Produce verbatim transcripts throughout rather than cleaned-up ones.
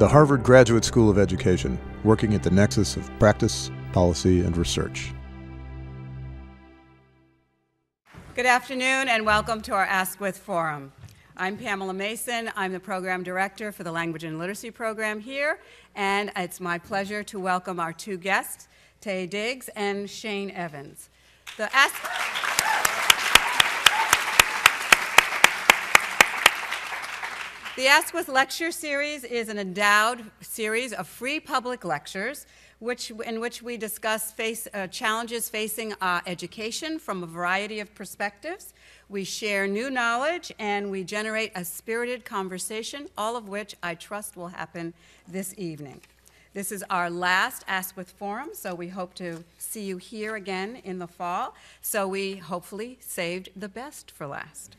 the Harvard Graduate School of Education, working at the nexus of practice, policy, and research. Good afternoon and welcome to our Askwith Forum. I'm Pamela Mason. I'm the program director for the Language and Literacy program here, and it's my pleasure to welcome our two guests, Taye Diggs and Shane Evans. The The Askwith Lecture Series is an endowed series of free public lectures which, in which we discuss face, uh, challenges facing uh, education from a variety of perspectives. We share new knowledge and we generate a spirited conversation, all of which I trust will happen this evening. This is our last Askwith Forum, so we hope to see you here again in the fall. So we hopefully saved the best for last.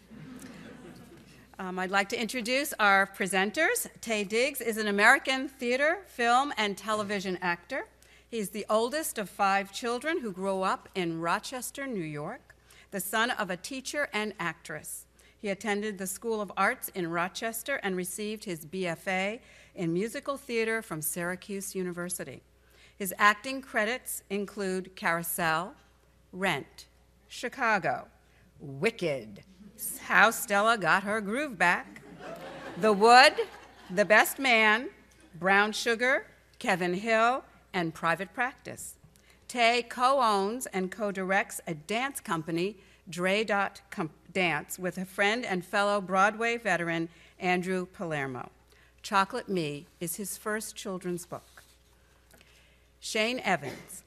Um, I'd like to introduce our presenters. Taye Diggs is an American theater, film, and television actor. He's the oldest of five children who grew up in Rochester, New York, the son of a teacher and actress. He attended the School of Arts in Rochester and received his B F A in musical theater from Syracuse University. His acting credits include Carousel, Rent, Chicago, Wicked, How Stella Got Her Groove Back, The Wood, The Best Man, Brown Sugar, Kevin Hill, and Private Practice. Taye co-owns and co-directs a dance company, Dre dot com Dance, with a friend and fellow Broadway veteran, Andrew Palermo. Chocolate Me! Is his first children's book. Shane Evans.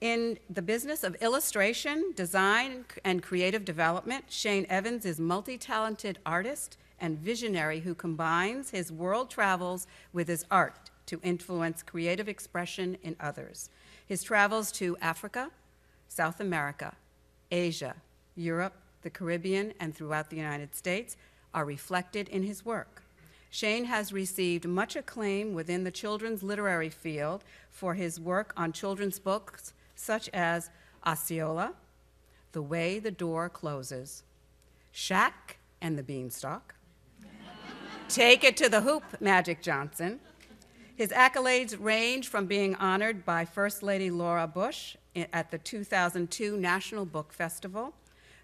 In the business of illustration, design, and creative development, Shane Evans is a multi-talented artist and visionary who combines his world travels with his art to influence creative expression in others. His travels to Africa, South America, Asia, Europe, the Caribbean, and throughout the United States are reflected in his work. Shane has received much acclaim within the children's literary field for his work on children's books, such as Osceola, The Way the Door Closes, Shaq and the Beanstalk, Take It to the Hoop, Magic Johnson. His accolades range from being honored by First Lady Laura Bush at the two thousand two National Book Festival,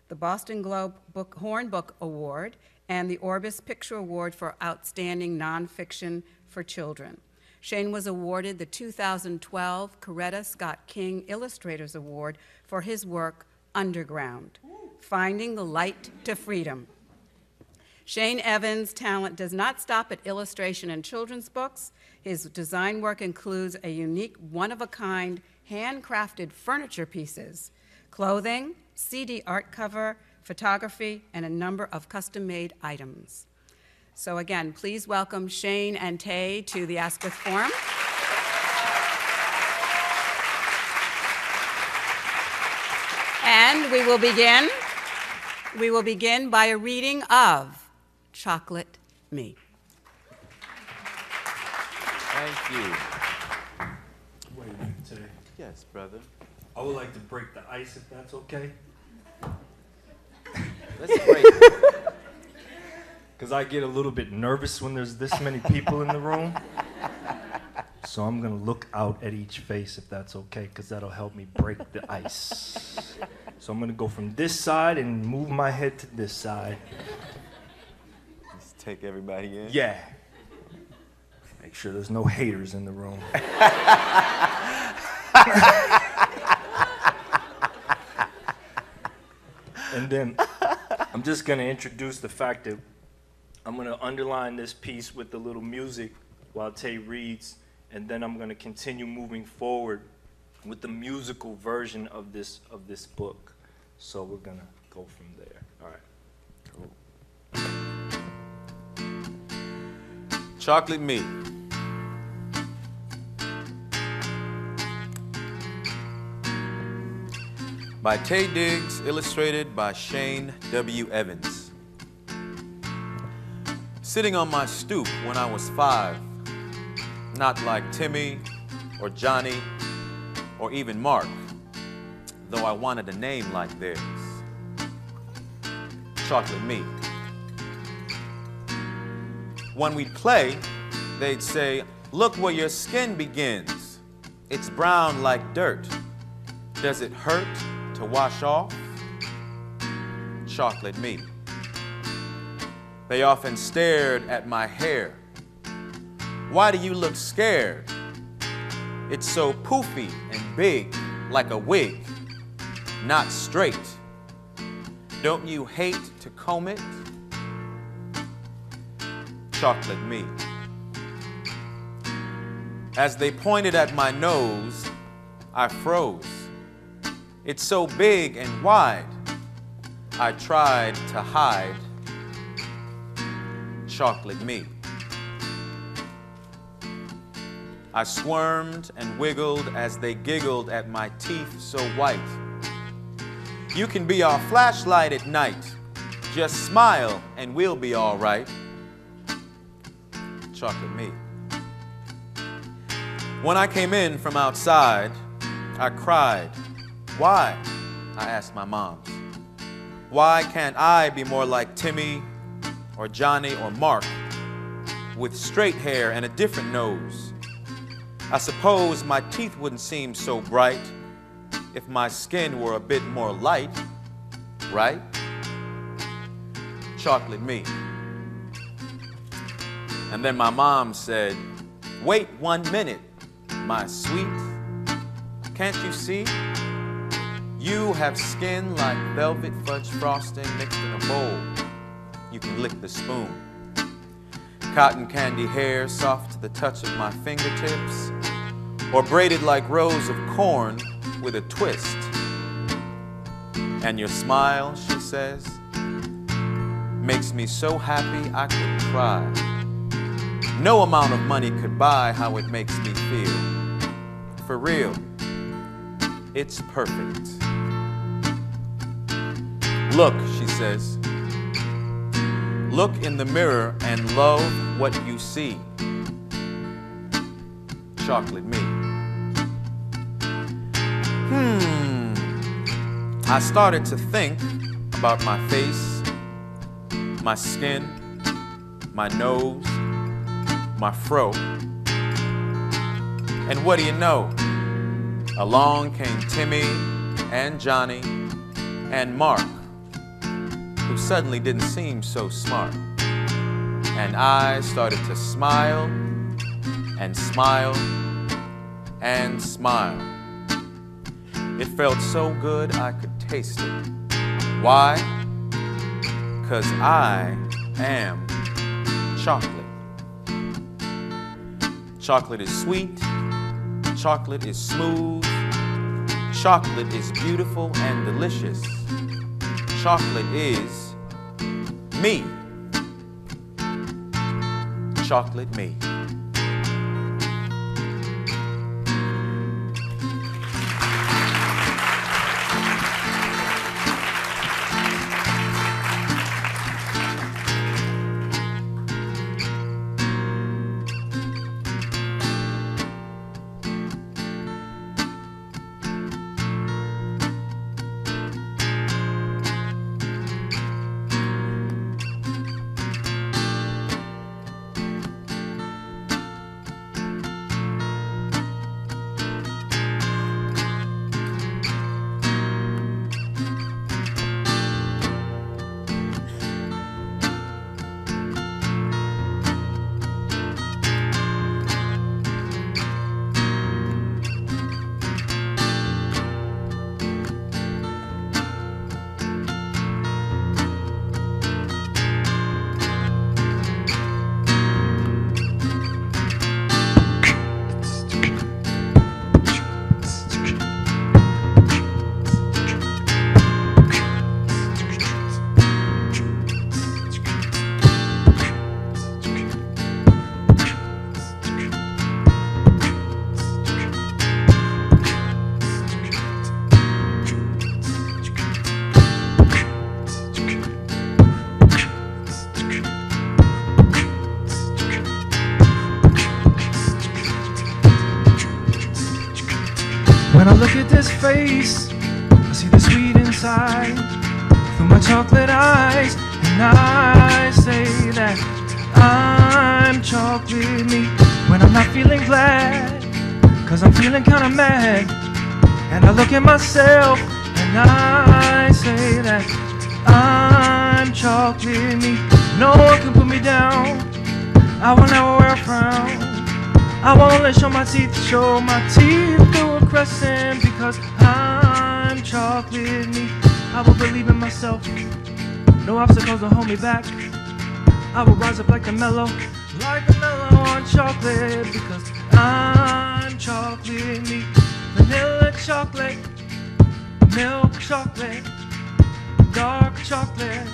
the Boston Globe Book Horn Book Award, and the Orbis Picture Award for Outstanding Nonfiction for Children. Shane was awarded the two thousand twelve Coretta Scott King Illustrators Award for his work, Underground, Finding the Light to Freedom. Shane Evans' talent does not stop at illustration and children's books. His design work includes a unique, one-of-a-kind, handcrafted furniture pieces, clothing, C D art cover, photography, and a number of custom-made items. So again, please welcome Shane and Taye to the Askwith Forum. And we will begin. We will begin by a reading of Chocolate Me. Thank you. Wait a minute, Taye. Yes, brother. I would like to break the ice, if that's okay. Let's break it. Because I get a little bit nervous when there's this many people in the room. So I'm going to look out at each face, if that's okay, because that'll help me break the ice. So I'm going to go from this side and move my head to this side. Just take everybody in? Yeah. Make sure there's no haters in the room. And then I'm just going to introduce the fact that I'm going to underline this piece with a little music while Taye reads, and then I'm going to continue moving forward with the musical version of this, of this book. So we're going to go from there. All right. Cool. Chocolate Me. By Taye Diggs, illustrated by Shane W. Evans. Sitting on my stoop when I was five, not like Timmy or Johnny or even Mark, though I wanted a name like theirs. Chocolate Me. When we'd play, they'd say, Look where your skin begins. It's brown like dirt. Does it hurt to wash off? Chocolate me. They often stared at my hair. Why do you look scared? It's so poofy and big, like a wig, not straight. Don't you hate to comb it? Chocolate me. As they pointed at my nose, I froze. It's so big and wide, I tried to hide. Chocolate me. I squirmed and wiggled as they giggled at my teeth so white. You can be our flashlight at night. Just smile and we'll be all right. Chocolate me. When I came in from outside, I cried. Why? I asked my mom. Why can't I be more like Timmy or Johnny or Mark with straight hair and a different nose? I suppose my teeth wouldn't seem so bright if my skin were a bit more light, right? Chocolate me. And then my mom said, wait one minute, my sweet. Can't you see? You have skin like velvet fudge frosting mixed in a bowl. You can lick the spoon. Cotton candy hair soft to the touch of my fingertips, or braided like rows of corn with a twist. And your smile, she says, makes me so happy I could cry. No amount of money could buy how it makes me feel. For real, it's perfect. Look, she says, look in the mirror and love what you see. Chocolate me. Hmm. I started to think about my face, my skin, my nose, my fro. And what do you know? Along came Timmy and Johnny and Mark, who suddenly didn't seem so smart. And I started to smile and smile and smile. It felt so good I could taste it. Why? 'Cause I am chocolate. Chocolate is sweet, chocolate is smooth, chocolate is beautiful and delicious. Chocolate is me. Chocolate me. Face. I see the sweet inside through my chocolate eyes, and I say that I'm chocolate me. When I'm not feeling glad, cause I'm feeling kinda mad. And I look at myself and I say that I'm chocolate me. No one can put me down, I will never wear a frown. I won't let show my teeth, show my teeth through a crescent, because I'm chocolate me. I will believe in myself, no obstacles will hold me back. I will rise up like a mellow, like a mellow on chocolate, because I'm chocolate me. Vanilla chocolate, milk chocolate, dark chocolate,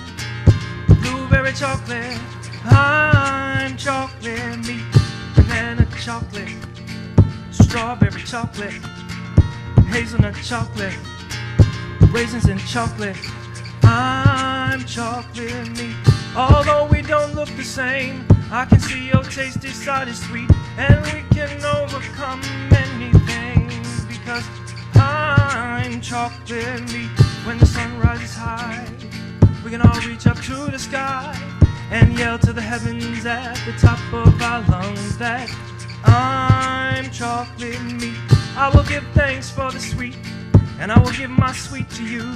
blueberry chocolate, I'm chocolate me. Banana chocolate, strawberry chocolate, hazelnut chocolate, raisins and chocolate, I'm chocolate me. Although we don't look the same, I can see your tasty side is sweet, and we can overcome anything, because I'm chocolate me. When the sun rises high, we can all reach up to the sky and yell to the heavens at the top of our lungs that I'm chocolate me. I will give thanks for the sweet, and I will give my sweet to you.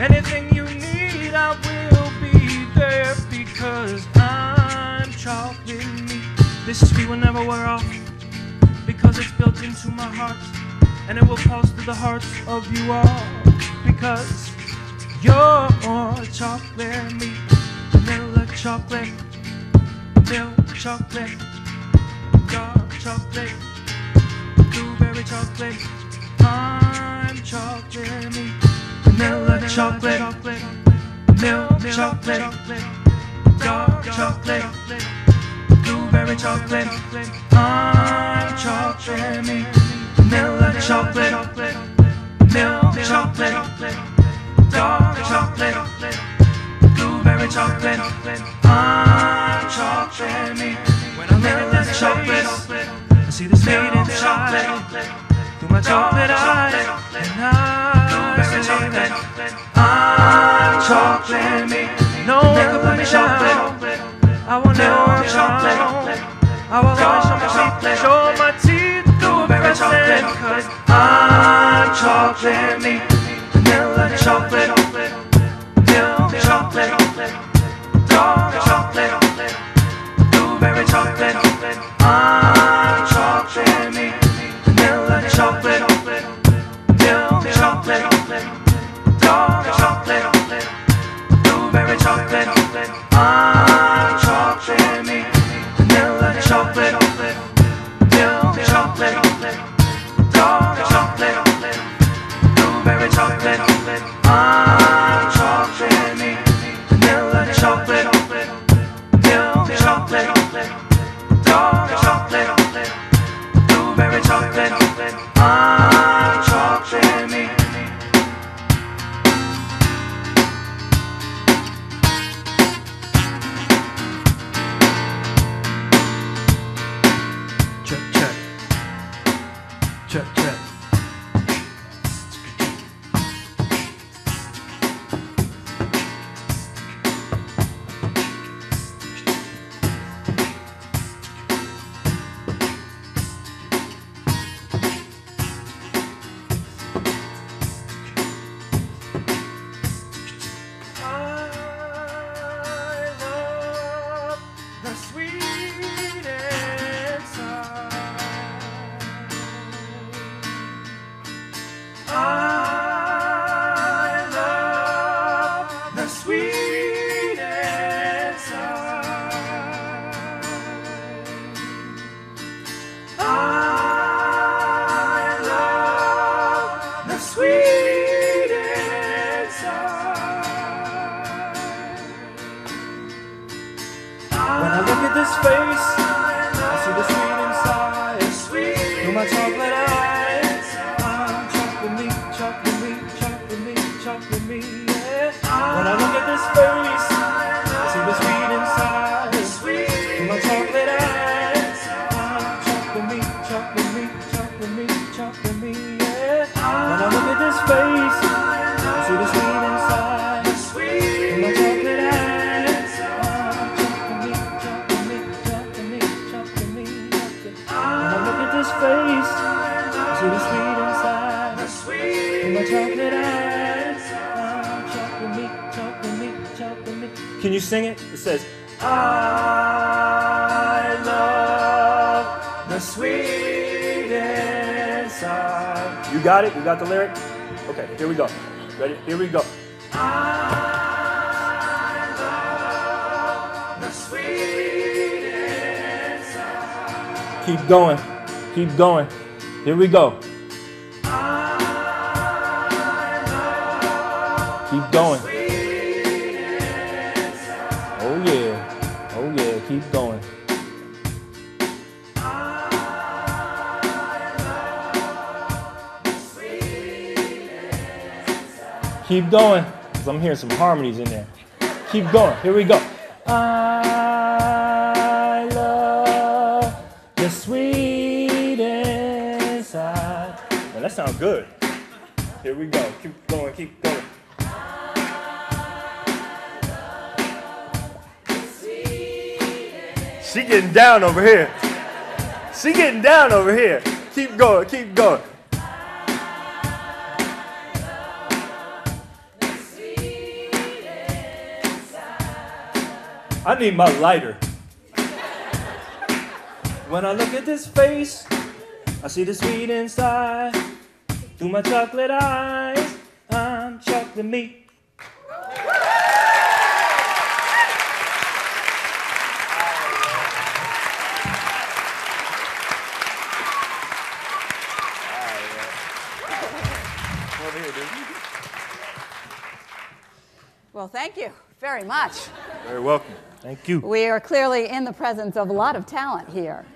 Anything you need, I will be there, because I'm chocolate me. This sweet will never wear off, because it's built into my heart, and it will pulse through the hearts of you all, because you're chocolate me. Vanilla chocolate, milk chocolate, dark chocolate, blueberry chocolate, I'm chocolate me. Vanilla chocolate, chocolate, milk chocolate, dark chocolate, blueberry chocolate, I'm chocolate me. Vanilla chocolate, milk chocolate, dark chocolate, blueberry chocolate, I'm chocolate me. Vanilla chocolate, I see this made in chocolate through my chocolate eyes, and I chocolate. I'm chocolate me. No one can put me down, I will never wear a frown. I will always show my chocolate, show my teeth through a crescent, cause I'm chocolate me. Vanilla chocolate, milk chocolate, dark chocolate, blueberry chocolate, I'm chocolate me. Vanilla chocolate, milk chocolate, dark chocolate, blueberry chocolate, I'm chocolate me. Vanilla chocolate, milk chocolate, dark chocolate, blueberry chocolate, I'm chocolate me. Vanilla chocolate, milk chocolate, dark chocolate, blueberry chocolate, I'm chocolate me. Check, check. to the sweet inside, the sweet my chocolate eyes. Oh, chocolate me, chocolate me, chocolate me. Can you sing it? It says, I love the sweet inside. You got it? You got the lyric? Okay, here we go. Ready? Here we go. I love the sweet inside. Keep going. Keep going. Here we go. I love keep going. The sweet inside. Oh yeah. Oh yeah. Keep going. I love the sweet inside. Keep going. Cause I'm hearing some harmonies in there. Keep going. Here we go. I love the sweet. Now that sounds good. Here we go. Keep going, keep going. She getting down over here. She getting down over here. Keep going, keep going. I need my lighter. When I look at this face, I see the sweet inside through my chocolate eyes. I'm chocolate me. Well, thank you very much. Very welcome. Thank you. We are clearly in the presence of a lot of talent here.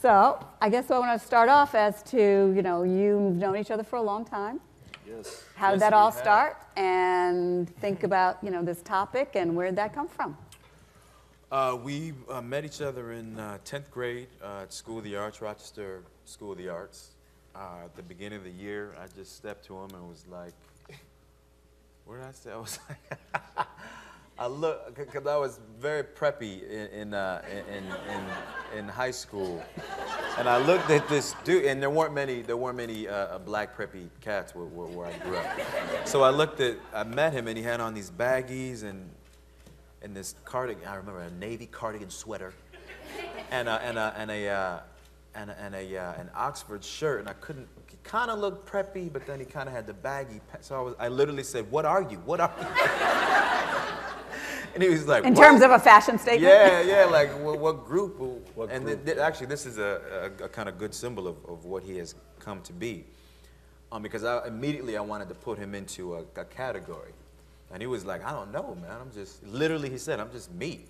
So I guess I want to start off as to, you know, you've known each other for a long time. Yes. How did yes, that all have. start? And think about, you know, this topic and where did that come from? Uh, we uh, met each other in uh, tenth grade uh, at School of the Arts, Rochester School of the Arts. Uh, at the beginning of the year, I just stepped to him and was like, what did I say? I was like, I look, because I was very preppy in in, uh, in in in high school, and I looked at this dude, and there weren't many there weren't many uh, black preppy cats where, where, where I grew up. So I looked at, I met him, and he had on these baggies and and this cardigan. I remember a navy cardigan sweater, and a, and a, and a uh, and a, and a uh, an Oxford shirt, and I couldn't. He kind of looked preppy, but then he kind of had the baggy. So I was, I literally said, "What are you? What are you?" And he was like, in what? Terms of a fashion statement? Yeah, yeah, like what, what group? What and group? Th th actually, this is a, a, a kind of good symbol of, of what he has come to be. Um, because I, immediately I wanted to put him into a, a category. And he was like, I don't know, man. I'm just, literally he said, I'm just me.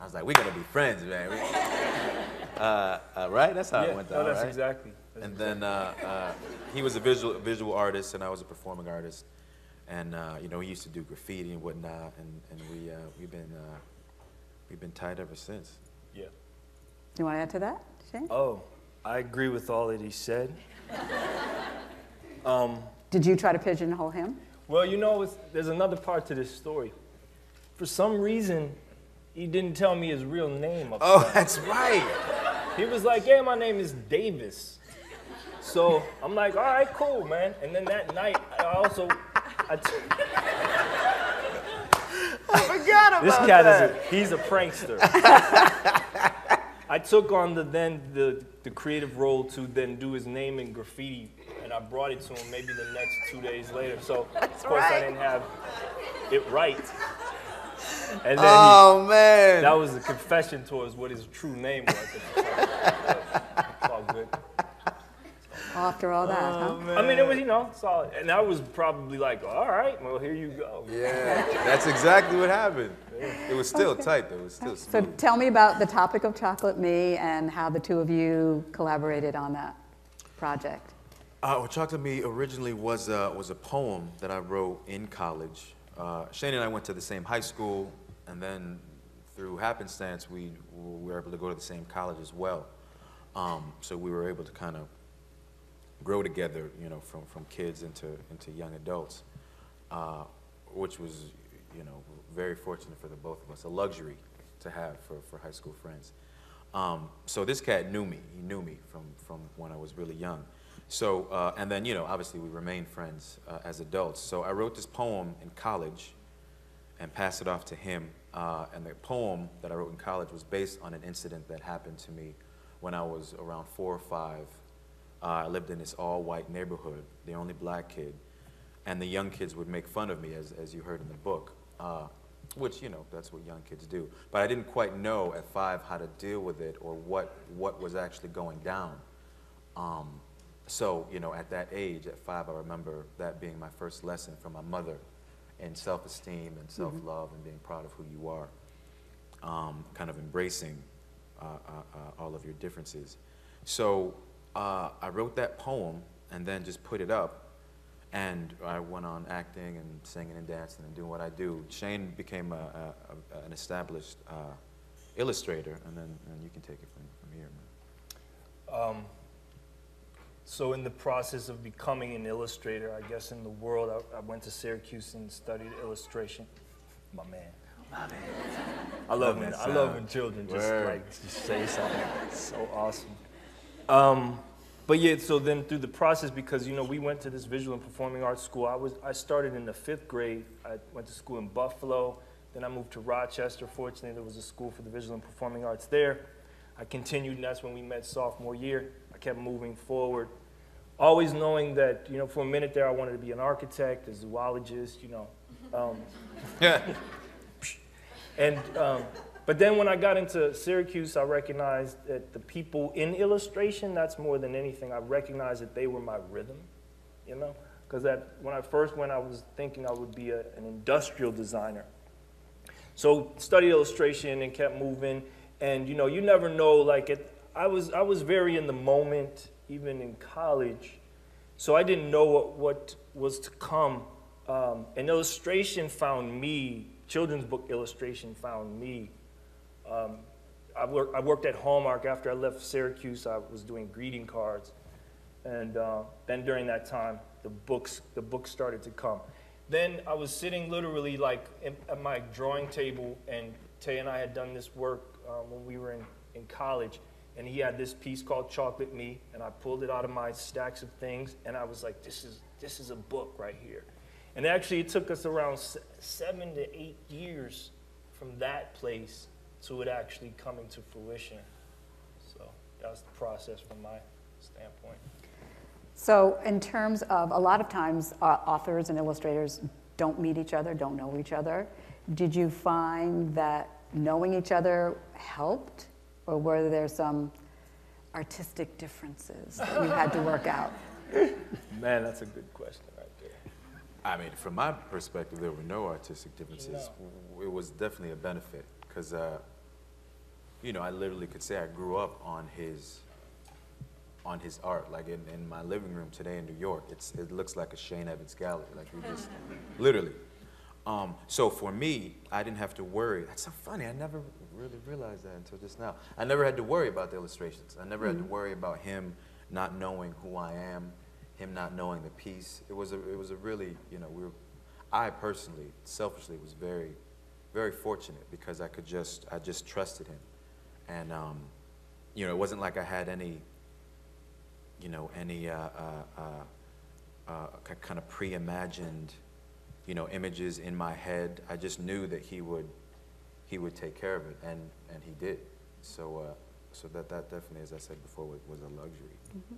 I was like, we're going to be friends, man. uh, uh, right? That's how yeah, it went down, no, that's right? Exactly. That's and exactly. then uh, uh, he was a visual, a visual artist and I was a performing artist. And uh, you know, he used to do graffiti and whatnot, and and we uh, we've been uh, we've been tight ever since. Yeah. You want to add to that, Shane? Oh, I agree with all that he said. um, Did you try to pigeonhole him? Well, you know, it's, there's another part to this story. For some reason, he didn't tell me his real name. Up oh, front. That's right. He was like, "Yeah, my name is Davis." So I'm like, "All right, cool, man." And then that night, I also. I, I forgot about this cat that. Is a, he's a prankster. I took on the then the, the creative role to then do his name in graffiti, and I brought it to him maybe the next two days later. So That's of course right. I didn't have it right. And then oh he, man, that was a confession towards what his true name was. It's all good. After all that, oh, huh? Man. I mean, it was, you know, solid. And I was probably like, all right, well, here you go. Yeah, that's exactly what happened. It was still okay. tight, though. It was still smooth. So tell me about the topic of Chocolate Me and how the two of you collaborated on that project. Uh, well, Chocolate Me originally was, uh, was a poem that I wrote in college. Uh, Shane and I went to the same high school, and then through happenstance, we, we were able to go to the same college as well. Um, so we were able to kind of grow together, you know, from, from kids into, into young adults, uh, which was, you know, very fortunate for the both of us, a luxury to have for, for high school friends. Um, so this cat knew me, he knew me from, from when I was really young. So, uh, and then, you know, obviously we remained friends uh, as adults. So I wrote this poem in college and passed it off to him. Uh, and the poem that I wrote in college was based on an incident that happened to me when I was around four or five. Uh, I lived in this all-white neighborhood, the only black kid. And the young kids would make fun of me, as, as you heard in the book, uh, which, you know, that's what young kids do. But I didn't quite know at five how to deal with it or what, what was actually going down. Um, so, you know, at that age, at five, I remember that being my first lesson from my mother in self-esteem and self-love, mm-hmm. and being proud of who you are, um, kind of embracing uh, uh, uh, all of your differences. So uh, I wrote that poem and then just put it up, and I went on acting and singing and dancing and doing what I do. Shane became a, a, a, an established uh, illustrator, and then and you can take it from, from here, man. Um, so in the process of becoming an illustrator, I guess in the world, I, I went to Syracuse and studied illustration. My man. My man. I love when, I love when children just Word. like just say something. It's so awesome. Um, But yeah, so then through the process, because you know we went to this visual and performing arts school. I was I started in the fifth grade. I went to school in Buffalo. Then I moved to Rochester. Fortunately, there was a school for the visual and performing arts there. I continued, and that's when we met sophomore year. I kept moving forward, always knowing that you know for a minute there I wanted to be an architect, a zoologist, you know. Um, yeah. And. Um, But then when I got into Syracuse, I recognized that the people in illustration, that's more than anything, I recognized that they were my rhythm, you know? Because when I first went, I was thinking I would be a, an industrial designer. So studied illustration and kept moving. And you know, you never know, like, it, I, was, I was very in the moment, even in college. So I didn't know what, what was to come. Um, and illustration found me, children's book illustration found me. Um, I, work, I worked at Hallmark. After I left Syracuse, I was doing greeting cards. And uh, then during that time, the books, the books started to come. Then I was sitting literally like in, at my drawing table, and Tay and I had done this work um, when we were in, in college. And he had this piece called Chocolate Me, and I pulled it out of my stacks of things, and I was like, this is, this is a book right here. And actually, it took us around s seven to eight years from that place to it actually coming to fruition. So that was the process from my standpoint. So in terms of, a lot of times uh, authors and illustrators don't meet each other, don't know each other. Did you find that knowing each other helped? Or were there some artistic differences that you had to work out? Man, that's a good question right there. I mean, from my perspective, there were no artistic differences. No. It was definitely a benefit. Because, uh, you know, I literally could say I grew up on his, on his art. Like in, in my living room today in New York, it's, it looks like a Shane Evans gallery. Like we just, literally. Um, so for me, I didn't have to worry. That's so funny. I never really realized that until just now. I never had to worry about the illustrations. I never mm-hmm. had to worry about him not knowing who I am, him not knowing the piece. It was a, it was a really, you know, we were, I personally, selfishly, was very, very fortunate because I could just, I just trusted him. And, um, you know, it wasn't like I had any, you know, any uh, uh, uh, uh, kind of pre-imagined, you know, images in my head. I just knew that he would, he would take care of it, and, and he did. So, uh, so that, that definitely, as I said before, was, was a luxury. Mm-hmm.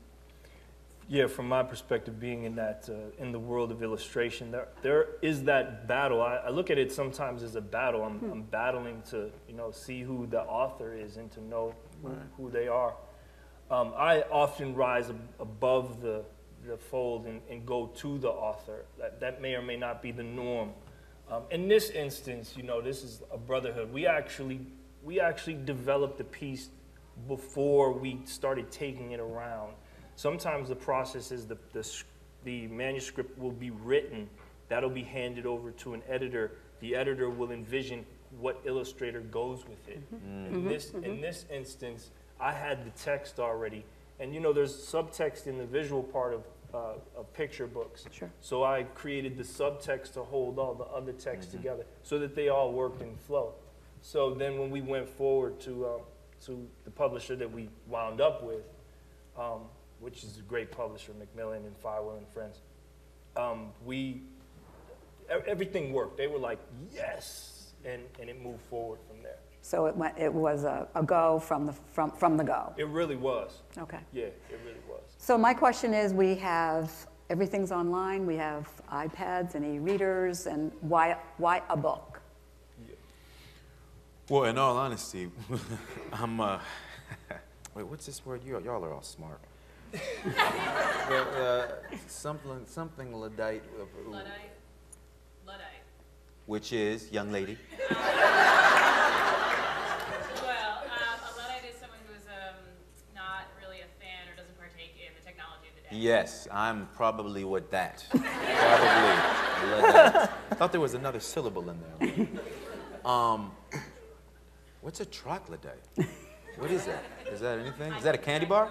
Yeah, from my perspective, being in that uh, in the world of illustration, there there is that battle. I, I look at it sometimes as a battle. I'm, hmm. I'm battling to you know see who the author is and to know who, right. who they are. Um, I often rise ab above the the fold and, and go to the author. That that may or may not be the norm. Um, in this instance, you know, this is a brotherhood. We actually we actually developed the piece before we started taking it around. Sometimes the process is the, the, the manuscript will be written, that'll be handed over to an editor. The editor will envision what illustrator goes with it. Mm-hmm. Mm-hmm. In this, mm-hmm. in this instance, I had the text already. And you know, there's subtext in the visual part of, uh, of picture books. Sure. So I created the subtext to hold all the other text mm-hmm. together so that they all worked in flow. So then when we went forward to, uh, to the publisher that we wound up with, um, which is a great publisher, Macmillan and Fowler and Friends, um, we, everything worked. They were like, yes, and, and it moved forward from there. So it went. It was a, a go from the from from the go. It really was. Okay. Yeah, it really was. So my question is, we have everything's online. We have iPads and e-readers, and why why a book? Yeah. Well, in all honesty, I'm. Uh, wait, what's this word? You y'all are all smart. but, uh, something something Luddite. Luddite. Luddite. Which is young lady. Yes, I'm probably with that. Probably. That. I thought there was another syllable in there. Um, what's a troglodyte? What is that? Is that anything? Is that a candy bar?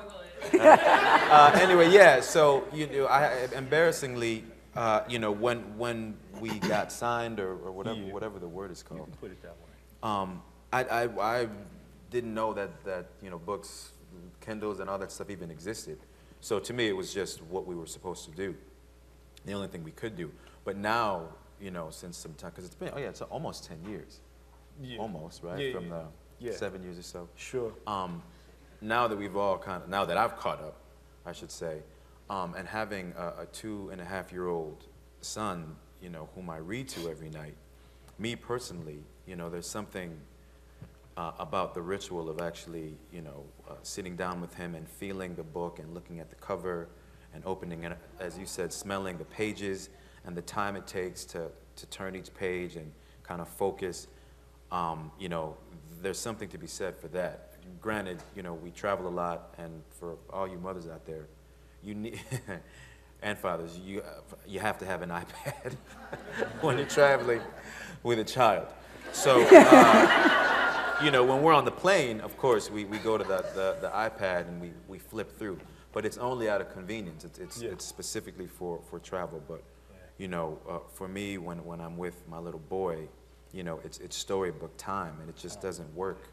Uh, anyway, yeah. So you know, I, embarrassingly, uh, you know, when when we got signed or, or whatever yeah. whatever the word is called, you can put it that way. Um, I, I I didn't know that that you know books, Kindles, and all that stuff even existed. So to me, it was just what we were supposed to do, the only thing we could do. But now, you know, since some time, because it's been, oh yeah, it's almost ten years. Yeah. Almost, right? Yeah, From yeah. the yeah. seven years or so. Sure. Um, now that we've all kind of, now that I've caught up, I should say, um, and having a, a two and a half year old son, you know, whom I read to every night, me personally, you know, there's something Uh, about the ritual of actually, you know, uh, sitting down with him and feeling the book and looking at the cover and opening it, as you said, smelling the pages and the time it takes to, to turn each page and kind of focus. Um, you know, there's something to be said for that. Granted, you know, we travel a lot, and for all you mothers out there, you need, and fathers, you, uh, you have to have an iPad when you're traveling with a child. So, uh, you know, when we're on the plane, of course, we, we go to the, the, the iPad and we, we flip through. But it's only out of convenience. It's, it's, yeah. it's specifically for, for travel. But, yeah. you know, uh, for me, when, when I'm with my little boy, you know, it's, it's storybook time. And it just doesn't work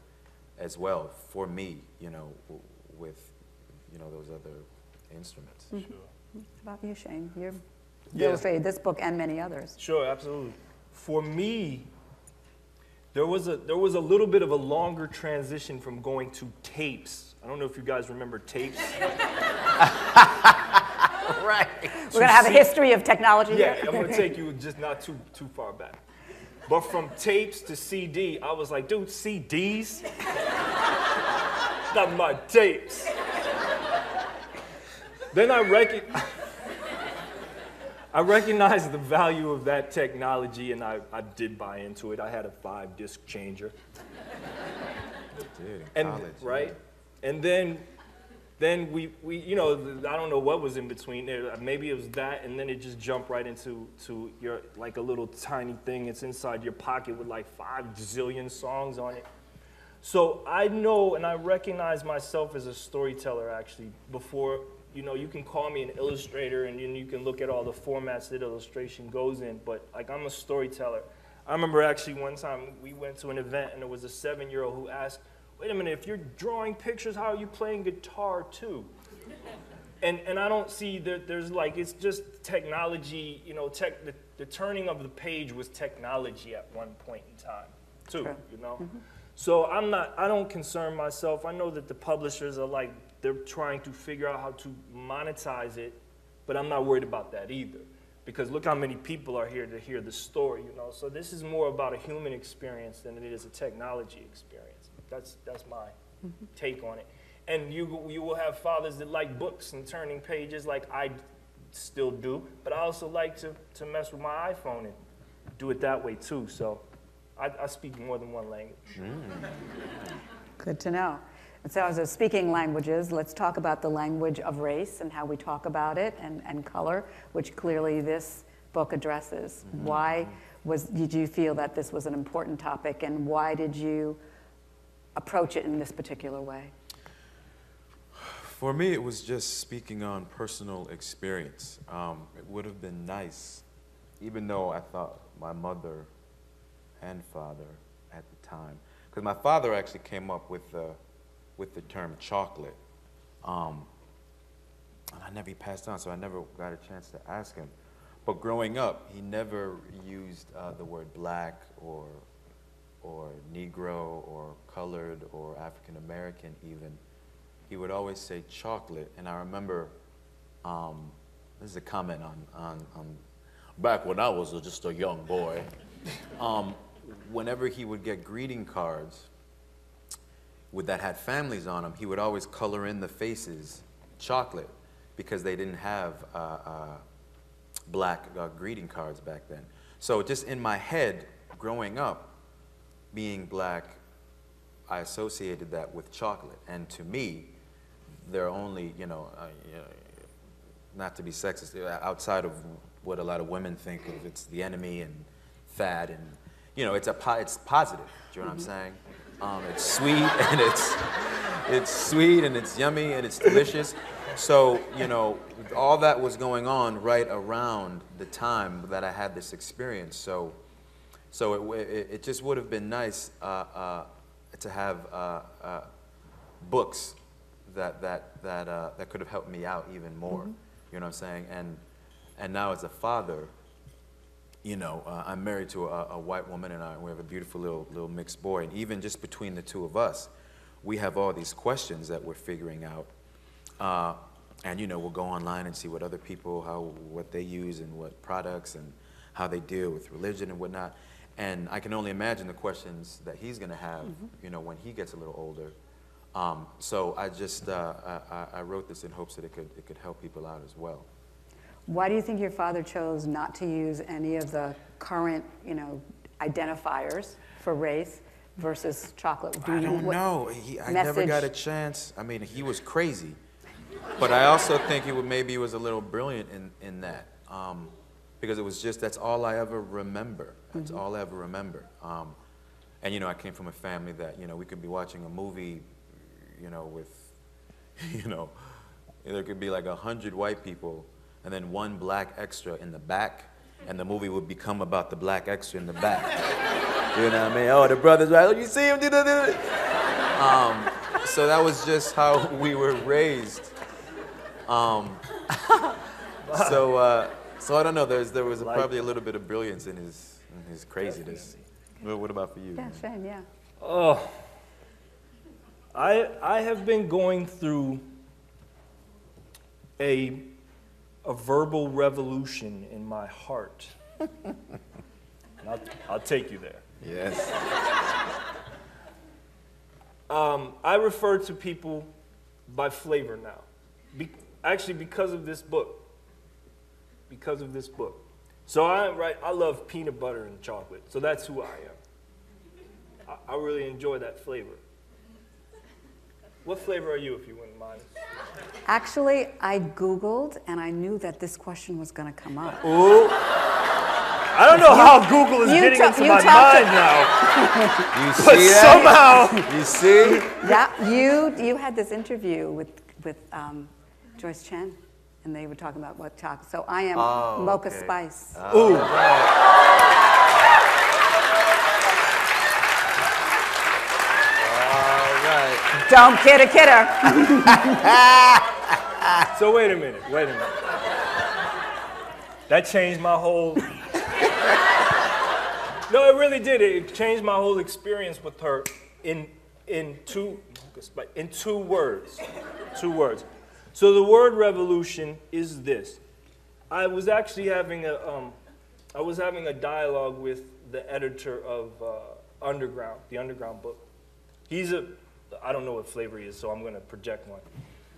as well for me, you know, w with, you know, those other instruments. Mm -hmm. Sure. What about you, Shane? You're, you're yeah. afraid of this book and many others. Sure, absolutely. For me, There was, a, there was a little bit of a longer transition from going to tapes. I don't know if you guys remember tapes. Right. We're going to have a history of technology yeah, here. Yeah, I'm going to take you just not too, too far back. But from tapes to C D, I was like, dude, C Ds? Not my tapes. Then I reckon... I recognized the value of that technology, and I, I did buy into it. I had a five-disc changer. Dude, and, college, right? Yeah. And then, then we, we, you know, I don't know what was in between there. Maybe it was that, and then it just jumped right into to your, like a little tiny thing. It's inside your pocket with like five zillion songs on it. So I know, and I recognize myself as a storyteller, actually, before. You know, you can call me an illustrator, and then you can look at all the formats that illustration goes in, but like I'm a storyteller. I remember actually one time we went to an event, and there was a seven-year-old who asked, wait a minute, if you're drawing pictures, how are you playing guitar too? and, and I don't see that there's like, it's just technology, you know, tech, the, the turning of the page was technology at one point in time too, okay. you know? Mm-hmm. So I'm not, I don't concern myself. I know that the publishers are like, they're trying to figure out how to monetize it, but I'm not worried about that either, because look how many people are here to hear the story, you know? So this is more about a human experience than it is a technology experience. That's, that's my mm-hmm. take on it. And you, you will have fathers that like books and turning pages like I still do, but I also like to, to mess with my iPhone and do it that way too. So I, I speak more than one language. Mm. Good to know. So as speaking languages, let's talk about the language of race and how we talk about it, and, and color, which clearly this book addresses. Mm-hmm. Why was, did you feel that this was an important topic, and why did you approach it in this particular way? For me, it was just speaking on personal experience. Um, it would have been nice, even though I thought my mother and father at the time, because my father actually came up with uh, with the term chocolate, um, and I never, he passed on, so I never got a chance to ask him. But growing up, he never used uh, the word black or, or Negro or colored or African American even. He would always say chocolate. And I remember, um, this is a comment on, on, on back when I was just a young boy, um, whenever he would get greeting cards with, that had families on them, he would always color in the faces chocolate, because they didn't have uh, uh, black uh, greeting cards back then. So just in my head, growing up, being black, I associated that with chocolate. And to me, there are only, you know, uh, you know, not to be sexist, outside of what a lot of women think of, it's the enemy and fad, and, you know, it's, a po it's positive, do you know what I'm saying? Um, it's sweet, and it's, it's sweet, and it's yummy, and it's delicious. So, you know, all that was going on right around the time that I had this experience. So, so it, it, it just would have been nice uh, uh, to have uh, uh, books that, that, that, uh, that could have helped me out even more, mm-hmm. you know what I'm saying? And, and now as a father, you know, uh, I'm married to a, a white woman, and I, we have a beautiful little, little mixed boy. And even just between the two of us, we have all these questions that we're figuring out. Uh, and, you know, we'll go online and see what other people, how, what they use and what products and how they deal with religion and whatnot. And I can only imagine the questions that he's going to have, mm-hmm. you know, when he gets a little older. Um, so I just, uh, I, I wrote this in hopes that it could, it could help people out as well. Why do you think your father chose not to use any of the current, you know, identifiers for race versus chocolate? Do I don't you, know. He, I message? never got a chance. I mean, he was crazy, but I also think he would, maybe he was a little brilliant in in that, um, because it was just, that's all I ever remember. That's mm-hmm. all I ever remember. Um, and you know, I came from a family that, you know, we could be watching a movie, you know, with, you know, there could be like a hundred white people, and then one black extra in the back, and the movie would become about the black extra in the back. You know what I mean? Oh, the brother's right. Oh, you see him? Um, so that was just how we were raised. Um, so, uh, so I don't know. There's, there was a, probably a little bit of brilliance in his, in his craziness. Well, what about for you? Yeah, Shane, yeah. Oh, I, I have been going through a a verbal revolution in my heart. I'll, I'll take you there. Yes. um, I refer to people by flavor now. Be actually, because of this book. Because of this book. So I, right, I love peanut butter and chocolate, so that's who I am. I, I really enjoy that flavor. What flavor are you, if you wouldn't mind? Actually, I Googled, and I knew that this question was going to come up. Ooh. I don't know you, how Google is getting into my mind now. You see but that? Somehow. You see? Yeah, you, you had this interview with, with um, Joyce Chen, and they were talking about what chocolate. So I am oh, mocha okay. spice. Oh. Ooh. Right. Don't kid a kidder. So wait a minute, wait a minute. That changed my whole... No, it really did. It changed my whole experience with her in, in, two, in two words. Two words. So the word revolution is this. I was actually having a, um, I was having a dialogue with the editor of uh, Underground, the Underground book. He's a... I don't know what flavor he is, so I'm going to project one.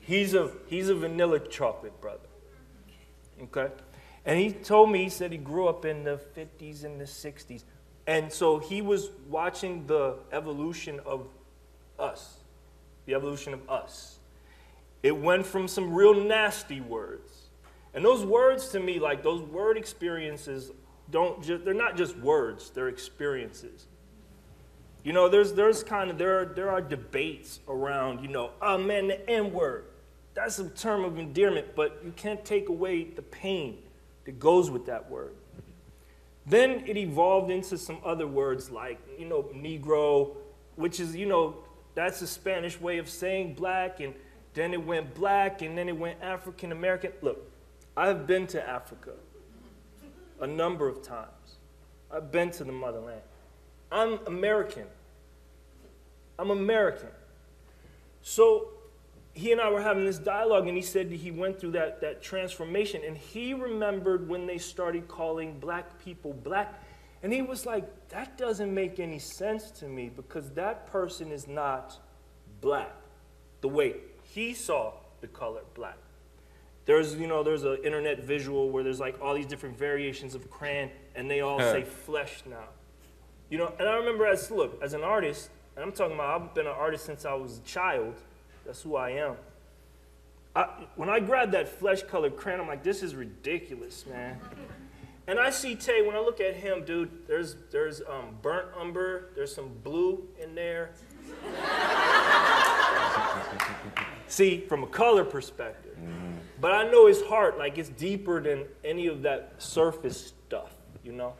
He's a, he's a vanilla chocolate brother, okay? And he told me, he said he grew up in the fifties and the sixties. And so he was watching the evolution of us, the evolution of us. It went from some real nasty words. And those words to me, like those word experiences, don't just, they're not just words, they're experiences. You know, there's, there's kind of, there are, there are debates around, you know, oh man, the N-word. That's a term of endearment, but you can't take away the pain that goes with that word. Then it evolved into some other words like, you know, Negro, which is, you know, that's a Spanish way of saying black, and Then it went black, and then it went African American. Look, I've been to Africa a number of times. I've been to the motherland. I'm American. I'm American. So he and I were having this dialogue, and he said that he went through that, that transformation, and he remembered when they started calling black people black, and he was like, that doesn't make any sense to me, because that person is not black the way he saw the color black. There's, you know, there's an internet visual where there's like all these different variations of crayon, and they all uh. say flesh now. You know, and I remember as, look, as an artist, and I'm talking about, I've been an artist since I was a child. That's who I am. I, when I grabbed that flesh-colored crayon, I'm like, this is ridiculous, man. And I see Tay, when I look at him, dude, there's, there's um, burnt umber, there's some blue in there. See, from a color perspective. Mm. But I know his heart, like, it's deeper than any of that surface stuff, you know?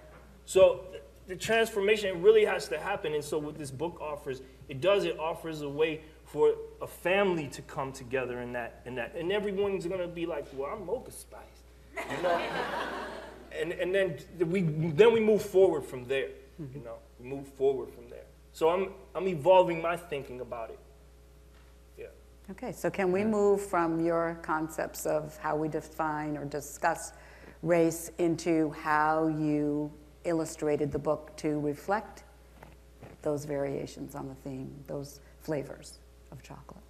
So th the transformation really has to happen, and so what this book offers, it does, it offers a way for a family to come together in that, in that. And everyone's gonna be like, well, I'm mocha spice, you know? and and then, we, then we move forward from there, you know? We move forward from there. So I'm, I'm evolving my thinking about it, yeah. Okay, so can we move from your concepts of how we define or discuss race into how you illustrated the book to reflect those variations on the theme, those flavors of chocolate?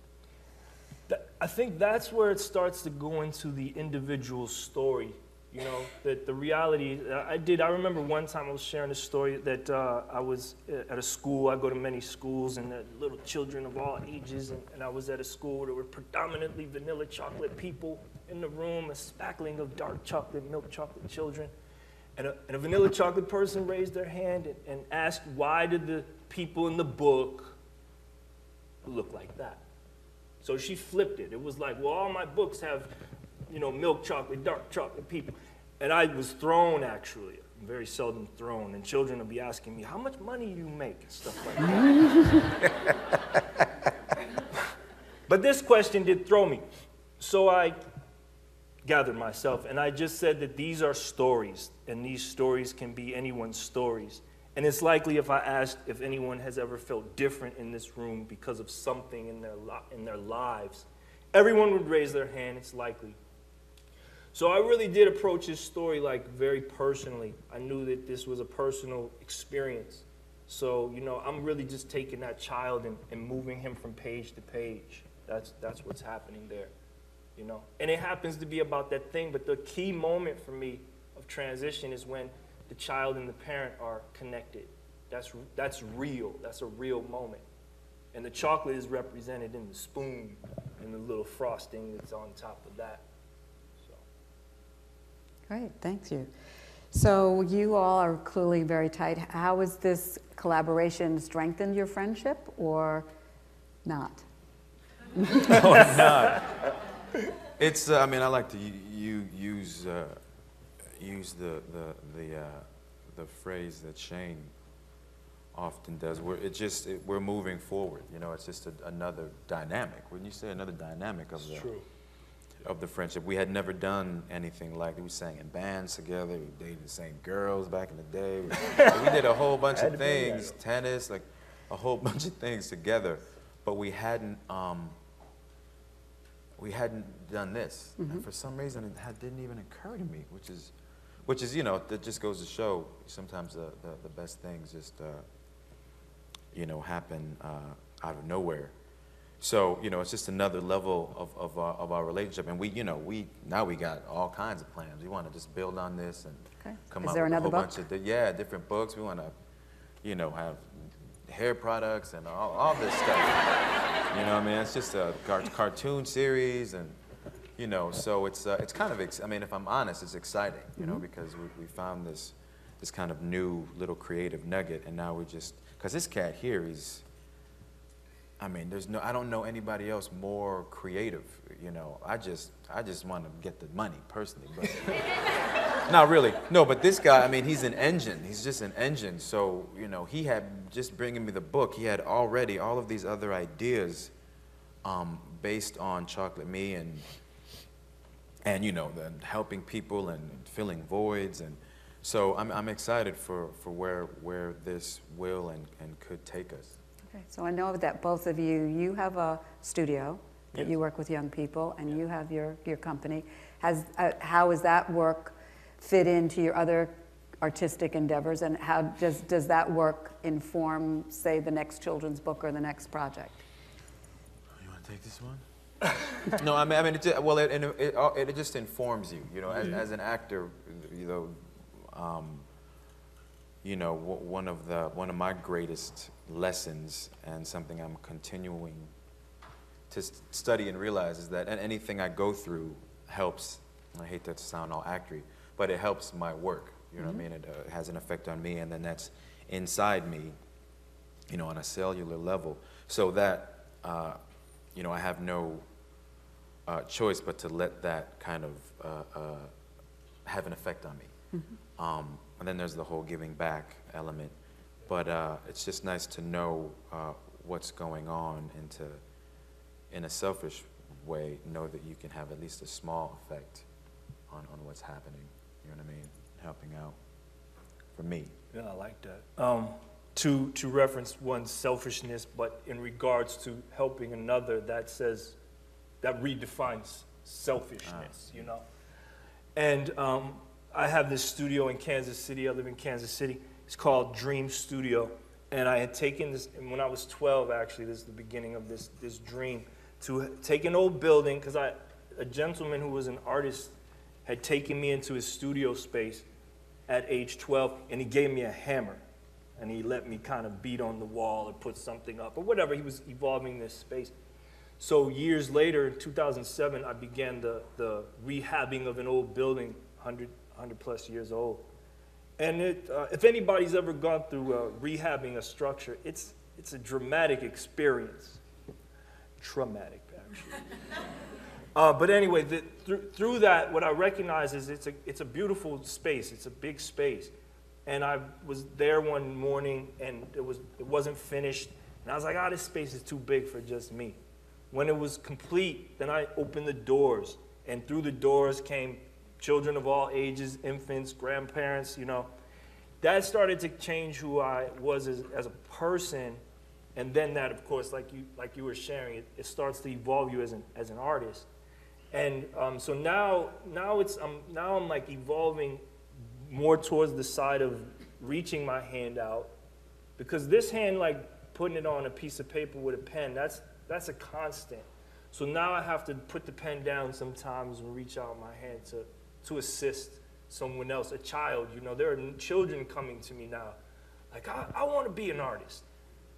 I think that's where it starts to go into the individual story, you know, that the reality, I did, I remember one time I was sharing a story that uh, I was at a school, I go to many schools, and there are little children of all ages, and, and I was at a school where there were predominantly vanilla chocolate people in the room, a spackling of dark chocolate, milk chocolate children. And a, and a vanilla chocolate person raised their hand and, and asked, why did the people in the book look like that? So she flipped it. It was like, well, all my books have, you know, milk chocolate, dark chocolate people. And I was thrown, actually. I'm very seldom thrown. And children will be asking me, how much money do you make? And stuff like that. But this question did throw me. So I gathered myself, and I just said that these are stories, and these stories can be anyone's stories. And it's likely, if I asked if anyone has ever felt different in this room because of something in their, in their lives, everyone would raise their hand, it's likely. So I really did approach this story like very personally. I knew that this was a personal experience. So, you know, I'm really just taking that child and, and moving him from page to page. That's, that's what's happening there. You know, and it happens to be about that thing, but the key moment for me of transition is when the child and the parent are connected. That's, that's real, that's a real moment. And the chocolate is represented in the spoon and the little frosting that's on top of that. So. Great, thank you. So you all are clearly very tight. How has this collaboration strengthened your friendship or not? No, it's not. It's, uh, I mean, I like to you use uh, use the the the, uh, the phrase that Shane often does. We're it just it, we're moving forward. You know, it's just a, another dynamic. Wouldn't you say another dynamic of the True. of the friendship? We had never done anything like that. We sang in bands together. We dated the same girls back in the day. We, we did a whole bunch of things, tennis, like a whole bunch of things together, but we hadn't. Um, We hadn't done this, mm-hmm. and for some reason it had, didn't even occur to me, which is, which is, you know, that just goes to show sometimes the, the, the best things just, uh, you know, happen uh, out of nowhere. So, you know, it's just another level of, of, our, of our relationship, and we, you know, we, now we got all kinds of plans. We want to just build on this and okay. come is up with a whole book? bunch of, yeah, different books. We want to, you know, have hair products and all, all this stuff. You know, I mean, it's just a car cartoon series, and you know, so it's uh, it's kind of, ex I mean, if I'm honest, it's exciting, you know, mm-hmm. because we, we found this this kind of new little creative nugget, and now we just, because this cat here is, I mean, there's no, I don't know anybody else more creative, you know. I just I just want to get the money personally, but not really, no. But this guy, I mean, he's an engine. He's just an engine. So, you know, he had just bringing me the book. He had already all of these other ideas um, based on Chocolate Me and, and you know, the helping people and filling voids. And so I'm, I'm excited for, for where, where this will and, and could take us. Okay, so I know that both of you, you have a studio that yes. you work with young people, and yeah. you have your, your company. Has, uh, how does that work fit into your other artistic endeavors, and how does, does that work inform, say, the next children's book or the next project? You want to take this one? No, I mean, I mean it just, well, it, it, it, it just informs you, you know, as, as an actor, you know, um, you know, one of the, one of my greatest lessons and something I'm continuing to study and realize is that anything I go through helps, I hate that to sound all actory, but it helps my work, you know mm-hmm. what I mean? It uh, has an effect on me, and then that's inside me, you know, on a cellular level, so that, uh, you know, I have no uh, choice but to let that kind of uh, uh, have an effect on me. Mm-hmm. um, and then there's the whole giving back element, but uh, it's just nice to know uh, what's going on, and to, in a selfish way, know that you can have at least a small effect on, on what's happening, you know what I mean? Helping out for me. Yeah, I like that. Um, to, to reference one's selfishness, but in regards to helping another, that says, that redefines selfishness, ah. you know? And um, I have this studio in Kansas City. I live in Kansas City. It's called Dream Studio. And I had taken this, and when I was twelve, actually, this is the beginning of this, this dream, to take an old building, because I, a gentleman who was an artist had taken me into his studio space at age twelve, and he gave me a hammer, and he let me kind of beat on the wall or put something up or whatever. He was evolving this space. So years later, in two thousand seven, I began the, the rehabbing of an old building, one hundred, one hundred plus years old. And it, uh, if anybody's ever gone through uh, rehabbing a structure, it's, it's a dramatic experience. Traumatic, actually. Uh, but anyway, the, through, through that, what I recognize is it's a, it's a beautiful space. It's a big space. And I was there one morning, and it, was, it wasn't finished. And I was like, ah, oh, this space is too big for just me. When it was complete, then I opened the doors. And through the doors came children of all ages, infants, grandparents, you know. That started to change who I was as, as a person. And then that, of course, like you, like you were sharing, it, it starts to evolve you as an, as an artist. And um, so now, now it's um, now I'm like evolving more towards the side of reaching my hand out, because this hand, like putting it on a piece of paper with a pen, that's that's a constant. So now I have to put the pen down sometimes and reach out my hand to to assist someone else, a child. You know, there are children coming to me now, like I, I want to be an artist.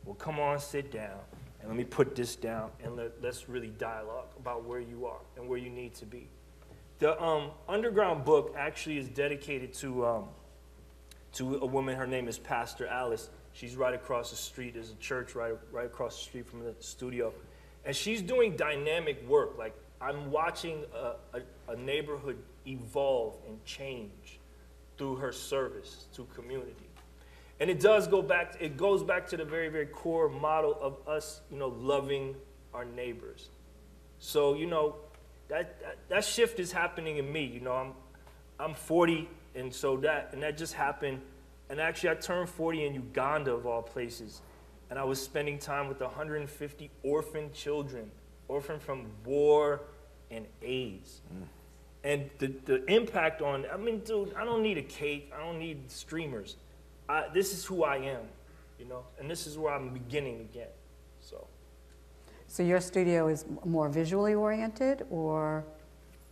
Well, come on, sit down. And let me put this down, and let, let's really dialogue about where you are and where you need to be. The um, Underground book actually is dedicated to, um, to a woman. Her name is Pastor Alice. She's right across the street. There's a church right, right across the street from the studio. And she's doing dynamic work. Like, I'm watching a, a, a neighborhood evolve and change through her service to community. And it does go back, to, it goes back to the very, very core model of us, you know, loving our neighbors. So, you know, that, that, that shift is happening in me. You know, I'm, I'm forty, and so that, and that just happened. And actually, I turned forty in Uganda, of all places. And I was spending time with one hundred fifty orphan children, orphaned from war and AIDS. Mm. And the, the impact on, I mean, dude, I don't need a cake. I don't need streamers. I, this is who I am, you know, and this is where I'm beginning again, so. So your studio is more visually oriented, or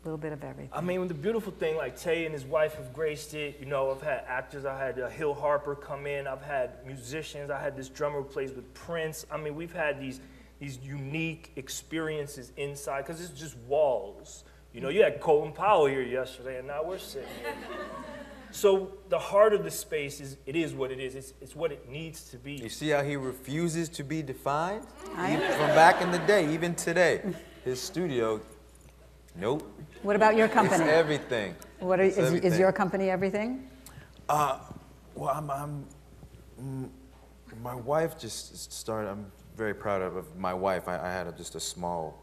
a little bit of everything? I mean, the beautiful thing, like Taye and his wife have graced it, you know, I've had actors, I had uh, Hill Harper come in, I've had musicians, I had this drummer who plays with Prince. I mean, we've had these, these unique experiences inside, because it's just walls. You know, you had Colin Powell here yesterday, and now we're sitting here. So the heart of the space is, it is what it is. It's, it's what it needs to be. You see how he refuses to be defined? I am. From back in the day, even today. His studio, nope. What about your company? It's everything. What are, it's is, everything. Is your company everything? Uh, well, I'm, I'm, my wife just started, I'm very proud of, of my wife. I, I had a, just a small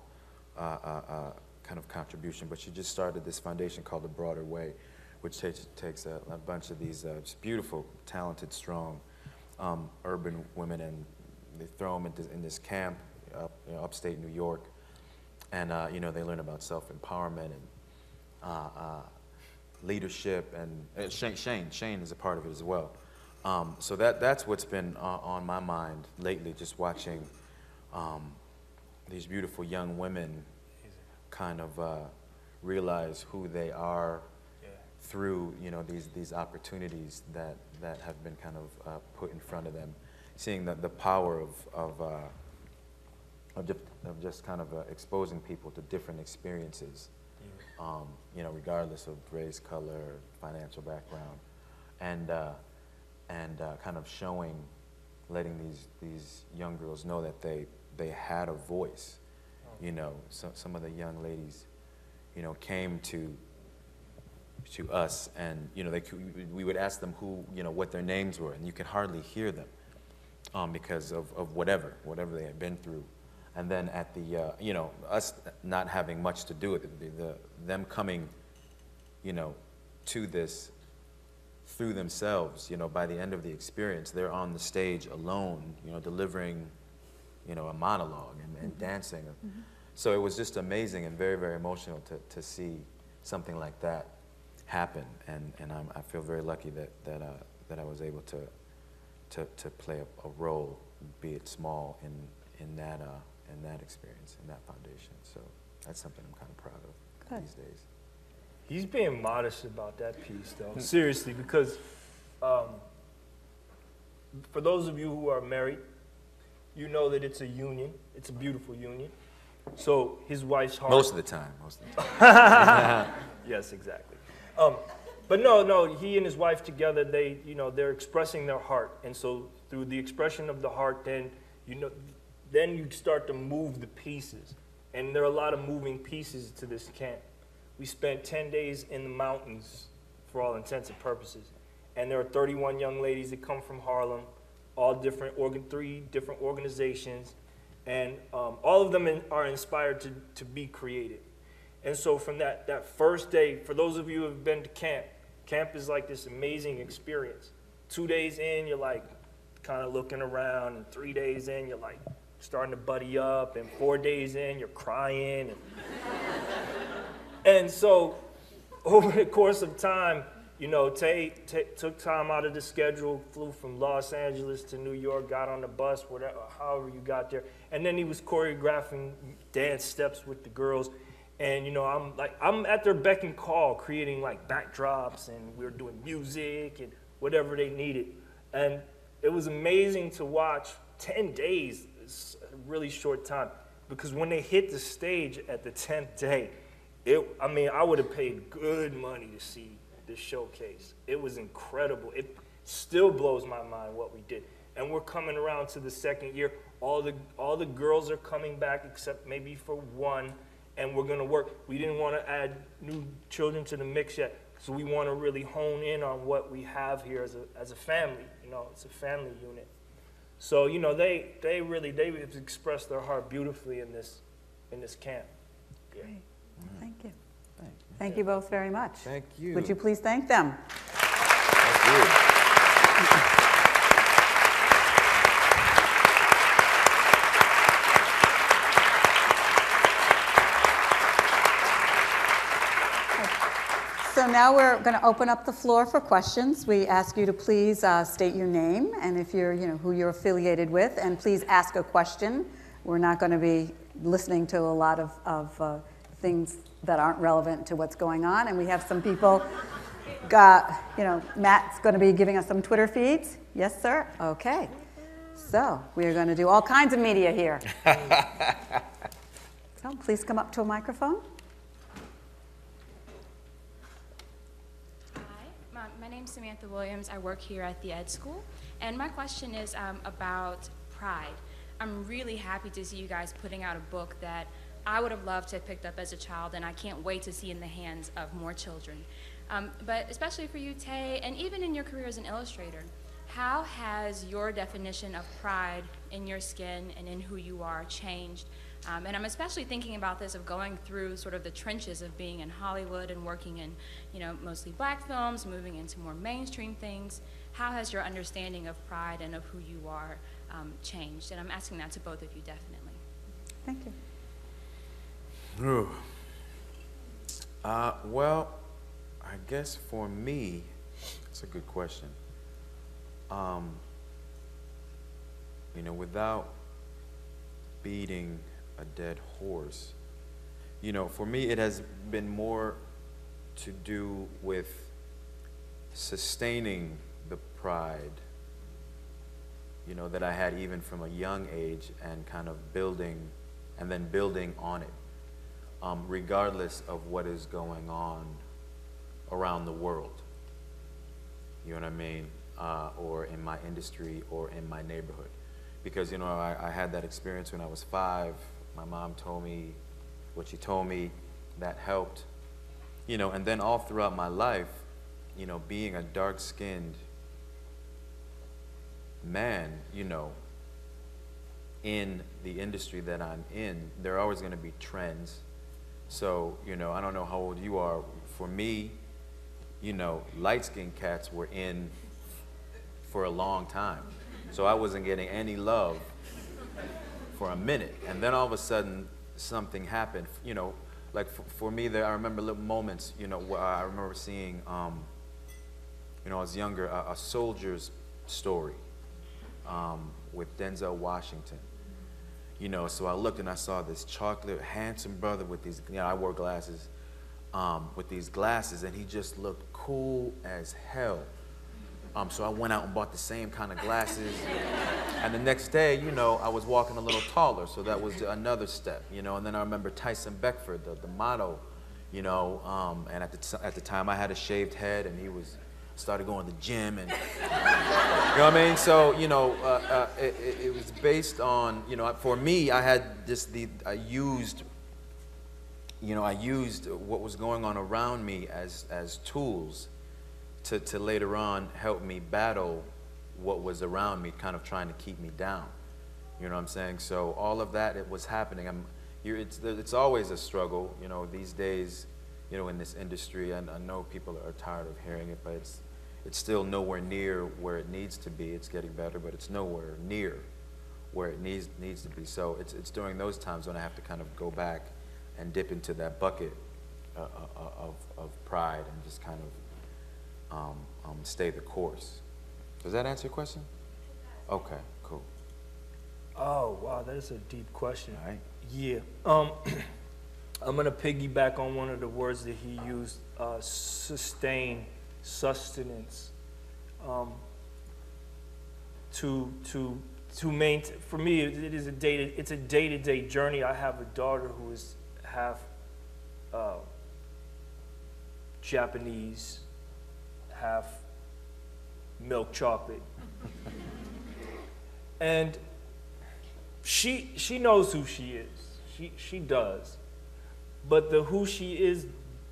uh, uh, uh, kind of contribution, but she just started this foundation called The Broader Way, which takes, takes a, a bunch of these uh, just beautiful, talented, strong um, urban women, and they throw them into, in this camp up, you know, upstate New York, and uh, you know, they learn about self-empowerment and uh, uh, leadership, and uh, Shane, Shane, Shane is a part of it as well. Um, so that, that's what's been uh, on my mind lately, just watching um, these beautiful young women kind of uh, realize who they are, yeah, through, you know, these, these opportunities that, that have been kind of uh, put in front of them. Seeing the, the power of, of, uh, of, just, of just kind of uh, exposing people to different experiences, yeah, um, you know, regardless of race, color, financial background. And, uh, and uh, kind of showing, letting these, these young girls know that they, they had a voice. Oh. You know, so, some of the young ladies, you know, came to, to us, and, you know, they, we would ask them who, you know, what their names were, and you could hardly hear them um, because of, of whatever, whatever they had been through. And then at the, uh, you know, us not having much to do with it, the, the, them coming, you know, to this, through themselves, you know, by the end of the experience, they're on the stage alone, you know, delivering, you know, a monologue and, and mm-hmm. dancing. Mm-hmm. So it was just amazing and very, very emotional to, to see something like that happen. And, and I'm, I feel very lucky that, that, uh, that I was able to, to, to play a, a role, be it small, in, in, that, uh, in that experience, in that foundation. So that's something I'm kind of proud of Good. these days. He's being modest about that piece, though. Seriously, because um, for those of you who are married, you know that it's a union. It's a beautiful union. So his wife's heart. Most of the time. Most of the time. Yes, exactly. Um, but no, no. He and his wife together, they, you know, they're expressing their heart, and so through the expression of the heart, then you know, then you start to move the pieces, and there are a lot of moving pieces to this camp. We spent ten days in the mountains for all intents and purposes. And there are thirty-one young ladies that come from Harlem, all different, organ, three different organizations. And um, all of them in, are inspired to, to be creative. And so from that, that first day, for those of you who have been to camp, camp is like this amazing experience. Two days in, you're like kind of looking around. And three days in, you're like starting to buddy up. And four days in, you're crying. And And so, over the course of time, you know, Taye took time out of the schedule, flew from Los Angeles to New York, got on the bus, whatever, however you got there, and then he was choreographing dance steps with the girls. And you know, I'm like, I'm at their beck and call, creating like backdrops, and we were doing music and whatever they needed. And it was amazing to watch. ten days, it's a really short time, because when they hit the stage at the tenth day. It, I mean, I would have paid good money to see this showcase. It was incredible. It still blows my mind what we did. And we're coming around to the second year. All the, all the girls are coming back except maybe for one, and we're gonna work. We didn't wanna add new children to the mix yet, so we wanna really hone in on what we have here as a, as a family. You know, it's a family unit. So, you know, they, they really, they have expressed their heart beautifully in this, in this camp. Yeah. Great. Thank you. Thank you. Thank you both very much. Thank you. Would you please thank them? Thank you. So now we're going to open up the floor for questions. We ask you to please uh, state your name and if you're, you know, who you're affiliated with, and please ask a question. We're not going to be listening to a lot of, of uh, things that aren't relevant to what's going on, and we have some people. Got, you know, Matt's going to be giving us some Twitter feeds. Yes, sir. Okay. So we are going to do all kinds of media here. So please come up to a microphone. Hi, my, my name's Samantha Williams. I work here at the Ed School, and my question is um, about pride. I'm really happy to see you guys putting out a book that I would have loved to have picked up as a child, and I can't wait to see in the hands of more children. Um, but especially for you, Taye, and even in your career as an illustrator, how has your definition of pride in your skin and in who you are changed Um, and I'm especially thinking about this of going through sort of the trenches of being in Hollywood and working in, you know, mostly black films, moving into more mainstream things. How has your understanding of pride and of who you are um, changed? And I'm asking that to both of you, definitely. Thank you. Ooh. Uh, well, I guess for me, that's a good question. Um, you know, without beating a dead horse, you know, for me it has been more to do with sustaining the pride, you know, that I had even from a young age, and kind of building and then building on it, um, regardless of what is going on around the world, you know what I mean, uh, or in my industry or in my neighborhood. Because, you know, I, I had that experience when I was five. My mom told me what she told me. That helped, you know. And then all throughout my life, you know, being a dark-skinned man, you know, in the industry that I'm in, there are always going to be trends. So, you know, I don't know how old you are. For me, you know, light-skinned cats were in for a long time. So I wasn't getting any love for a minute. And then all of a sudden, something happened. You know, like for, for me, there, I remember little moments, you know, where I remember seeing, um, you know, I was younger, a, a soldier's story um, with Denzel Washington. You know, so I looked and I saw this chocolate, handsome brother with these, you know, I wore glasses, um, with these glasses, and he just looked cool as hell. Um, so I went out and bought the same kind of glasses. And the next day, you know, I was walking a little taller, so that was another step, you know. And then I remember Tyson Beckford, the, the model, you know, um, and at the, at the time I had a shaved head, and he was, started going to the gym, and, you know what I mean? So, you know, uh, uh, it, it was based on, you know, for me, I had this, the, I used, you know, I used what was going on around me as, as tools To, to later on help me battle what was around me, kind of trying to keep me down. You know what I'm saying? So all of that, it was happening. I'm, you're, it's, it's always a struggle, you know, these days, you know, in this industry. I, I know people are tired of hearing it, but it's, it's still nowhere near where it needs to be. It's getting better, but it's nowhere near where it needs, needs to be. So it's, it's during those times when I have to kind of go back and dip into that bucket uh, of, of pride and just kind of Um, um, stay the course. Does that answer your question? Okay, cool. Oh, wow, that is a deep question. All right. Yeah. Um, I'm gonna piggyback on one of the words that he used, uh, sustain, sustenance. Um, to, to, to maintain, for me, it, it is a day to, it's a day-to-day journey. I have a daughter who is half uh, Japanese, half milk chocolate. And she she knows who she is. She she does. But the who she is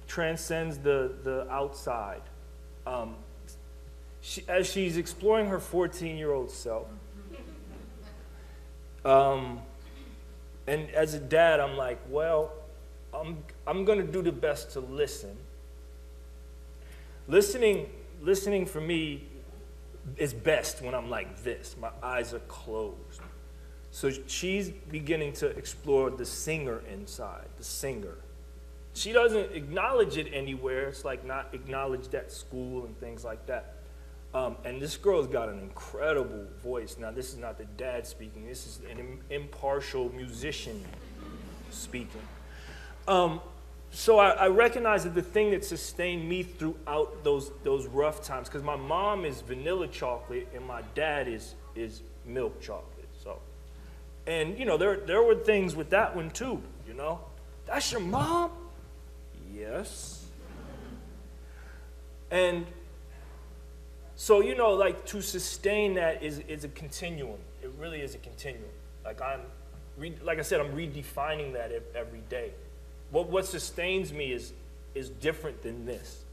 transcends the the outside. Um, she, as she's exploring her fourteen-year-old self. Um, and as a dad, I'm like, well, I'm I'm gonna do the best to listen. Listening, listening for me is best when I'm like this. My eyes are closed. So she's beginning to explore the singer inside, the singer. She doesn't acknowledge it anywhere. It's like not acknowledged at school and things like that. Um, and this girl's got an incredible voice. Now, this is not the dad speaking. This is an im- impartial musician speaking. Um, So I, I recognize that the thing that sustained me throughout those those rough times, because my mom is vanilla chocolate and my dad is is milk chocolate. So, and you know there there were things with that one too. You know, that's your mom? Yes. And so you know, like to sustain that is is a continuum. It really is a continuum. Like I'm, re, like I said, I'm redefining that every day. What, what sustains me is, is different than this.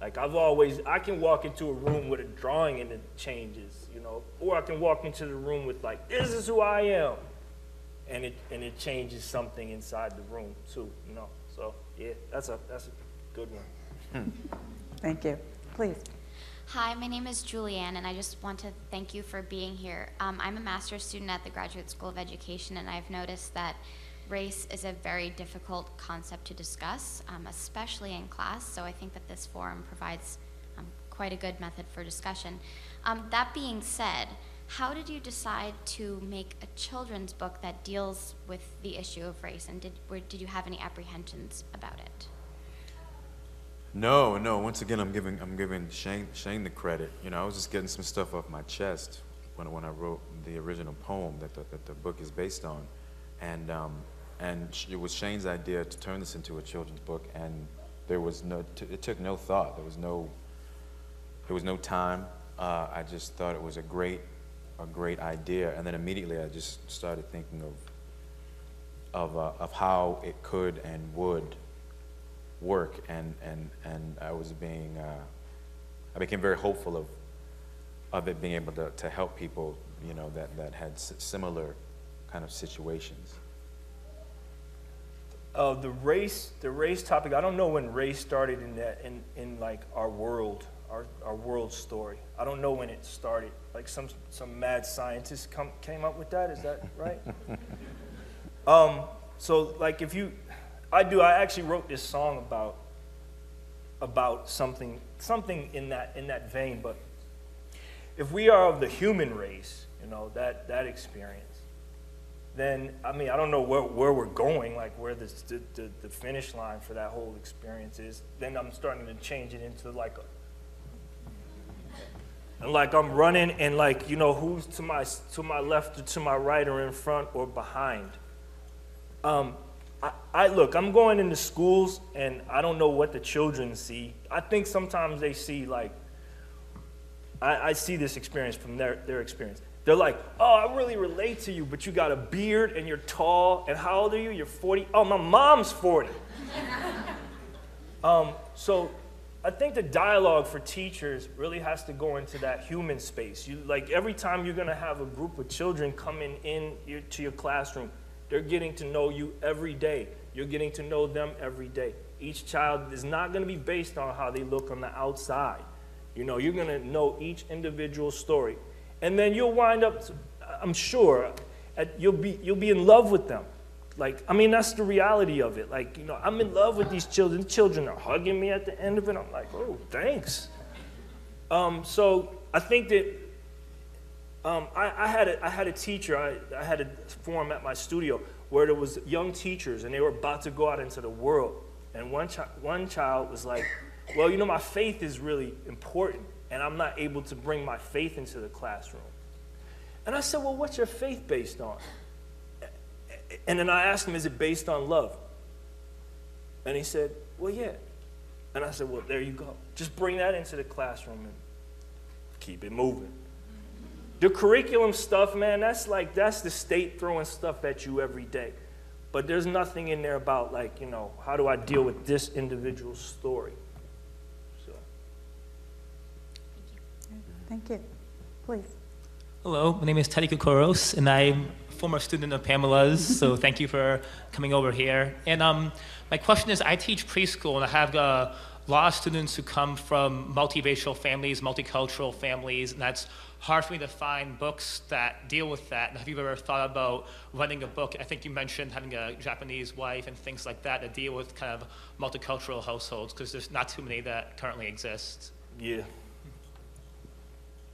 Like I've always, I can walk into a room with a drawing and it changes, you know, or I can walk into the room with like, this is who I am. and it and it changes something inside the room too, you know. So yeah, that's a that's a good one. Thank you. Please. Hi, my name is Julianne, and I just want to thank you for being here. Um, I'm a master's student at the Graduate School of Education, and I've noticed that race is a very difficult concept to discuss, um, especially in class, so I think that this forum provides um, quite a good method for discussion. Um, that being said, how did you decide to make a children's book that deals with the issue of race, and did, were, did you have any apprehensions about it? No, no. Once again, I'm giving I'm giving Shane Shane the credit. You know, I was just getting some stuff off my chest when when I wrote the original poem that the, that the book is based on, and um, and it was Shane's idea to turn this into a children's book, and there was no t it took no thought. There was no there was no time. Uh, I just thought it was a great a great idea, and then immediately I just started thinking of of uh, of how it could and would work, and and and I was being uh, I became very hopeful of of it being able to to help people, you know, that that had s similar kind of situations. Uh, the race the race topic, I don't know when race started in that in in like our world our our world story. I don't know when it started. Like some some mad scientist come came up with that. Is that right? um. So like if you. I do. I actually wrote this song about about something something in that in that vein. But if we are of the human race, you know, that that experience, then I mean, I don't know where where we're going, like where this, the the the finish line for that whole experience is. Then I'm starting to change it into like a, and like I'm running, and like, you know, who's to my to my left or to my right or in front or behind. Um. I, I look, I'm going into schools and I don't know what the children see. I think sometimes they see like, I, I see this experience from their, their experience. They're like, oh, I really relate to you, but you got a beard and you're tall, and how old are you? You're forty? Oh, my mom's forty. um, so I think the dialogue for teachers really has to go into that human space. You, like every time you're gonna have a group of children coming in your, to your classroom, they're getting to know you every day. You're getting to know them every day. Each child is not going to be based on how they look on the outside. You know, you're going to know each individual story. And then you'll wind up, I'm sure, at, you'll, be, you'll be in love with them. Like, I mean, that's the reality of it. Like, you know, I'm in love with these children. Children are hugging me at the end of it. I'm like, oh, thanks. Um, so I think that Um, I, I, had a, I had a teacher, I, I had a forum at my studio where there was young teachers and they were about to go out into the world. And one, chi one child was like, well, you know, my faith is really important and I'm not able to bring my faith into the classroom. And I said, well, what's your faith based on? And then I asked him, is it based on love? And he said, well, yeah. And I said, well, there you go. Just bring that into the classroom and keep it moving. The curriculum stuff, man, that's like, that's the state throwing stuff at you every day. But there's nothing in there about like, you know, how do I deal with this individual story? So. Thank you. Thank you. Please. Hello, my name is Teddy Kokoros, and I'm a former student of Pamela's, so thank you for coming over here. And um, my question is, I teach preschool, and I have a lot of students who come from multiracial families, multicultural families, and that's hard for me to find books that deal with that. And have you ever thought about running a book? I think you mentioned having a Japanese wife and things like that that deal with kind of multicultural households, because there's not too many that currently exist. Yeah.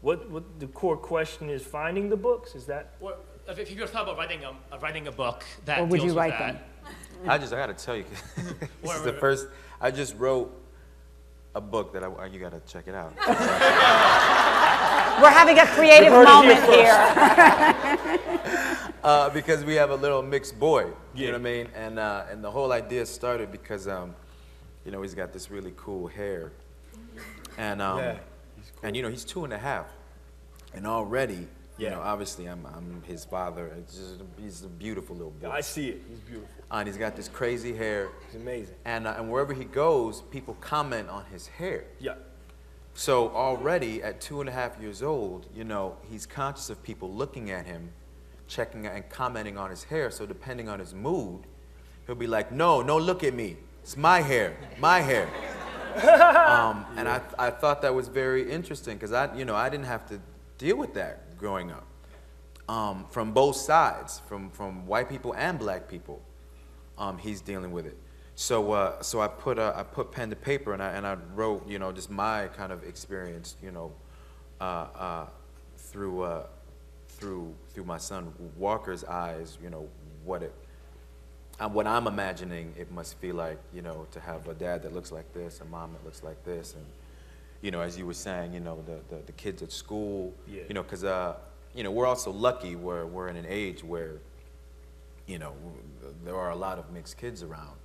What, what the core question is finding the books? Is that? Or if you ever thought about writing a, writing a book that deals with that. Or would you write them? I just, I gotta tell you, this is the first, I just wrote a book that I, you gotta check it out. We're having a creative moment here. uh, because we have a little mixed boy, you know what I mean? And, uh, and the whole idea started because, um, you know, he's got this really cool hair. And, um, yeah, he's cool. And you know, he's two and a half. And already, yeah. You know, obviously I'm, I'm his father. It's just, he's a beautiful little boy. I see it. He's beautiful. Uh, and he's got this crazy hair. It's amazing. And, uh, and wherever he goes, people comment on his hair. Yeah. So already at two and a half years old, you know, he's conscious of people looking at him checking and commenting on his hair. So depending on his mood, he'll be like, no, no, look at me. It's my hair, my hair. um, and I, I thought that was very interesting because I, you know, I didn't have to deal with that growing up um, from both sides, from, from white people and black people. Um, he's dealing with it. So, uh, so I put uh, I put pen to paper and I and I wrote, you know, just my kind of experience, you know, uh, uh, through uh, through through my son Walker's eyes, you know, what it, uh, what I'm imagining it must feel like, you know, to have a dad that looks like this, a mom that looks like this, and you know, as you were saying, you know, the the, the kids at school, yeah. you know, because uh, you know, we're also lucky where we're in an age where, you know, there are a lot of mixed kids around.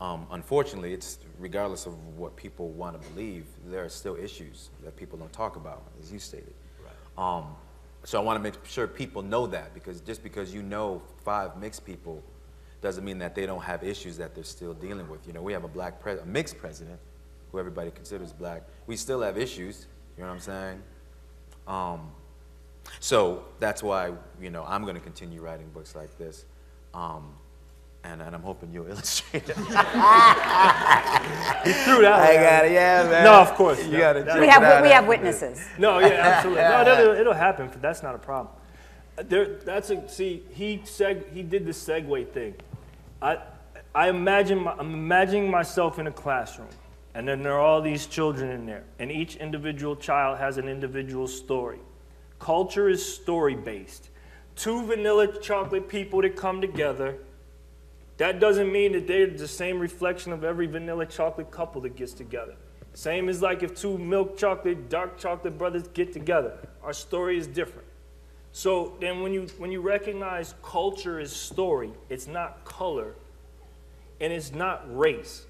Um, unfortunately, it's regardless of what people want to believe, there are still issues that people don't talk about, as you stated. Right. Um, so I want to make sure people know that, because just because you know five mixed people doesn't mean that they don't have issues that they're still dealing with. You know, we have a black pres a mixed president, who everybody considers black. We still have issues. You know what I'm saying? Um, so that's why, you know, I'm going to continue writing books like this. Um, And, and I'm hoping you'll illustrate it. You threw that. I got it, yeah, man. No, of course. You no. gotta we have we have witnesses. No, yeah, absolutely. No, that'll, it'll happen. That's not a problem. There, that's a, see. He seg he did the segue thing. I I imagine my, I'm imagining myself in a classroom, and then there are all these children in there, and each individual child has an individual story. Culture is story based. Two vanilla chocolate people that come together. That doesn't mean that they're the same reflection of every vanilla chocolate couple that gets together. Same as like if two milk chocolate, dark chocolate brothers get together. Our story is different. So then when you, when you recognize culture is story, it's not color, and it's not race.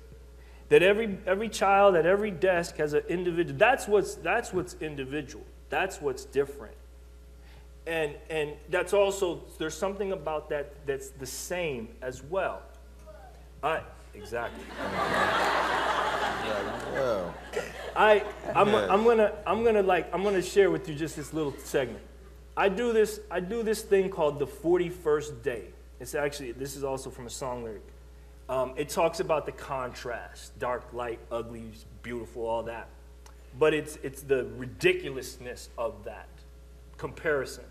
That every, every child at every desk has an individual. That's what's, that's what's individual. That's what's different. And, and that's also, there's something about that that's the same as well. I, exactly. I, I'm, I'm gonna, I'm gonna like, I'm gonna share with you just this little segment. I do this, I do this thing called the forty-first day. It's actually, this is also from a song lyric. Um, it talks about the contrast, dark, light, ugly, beautiful, all that. But it's, it's the ridiculousness of that comparison.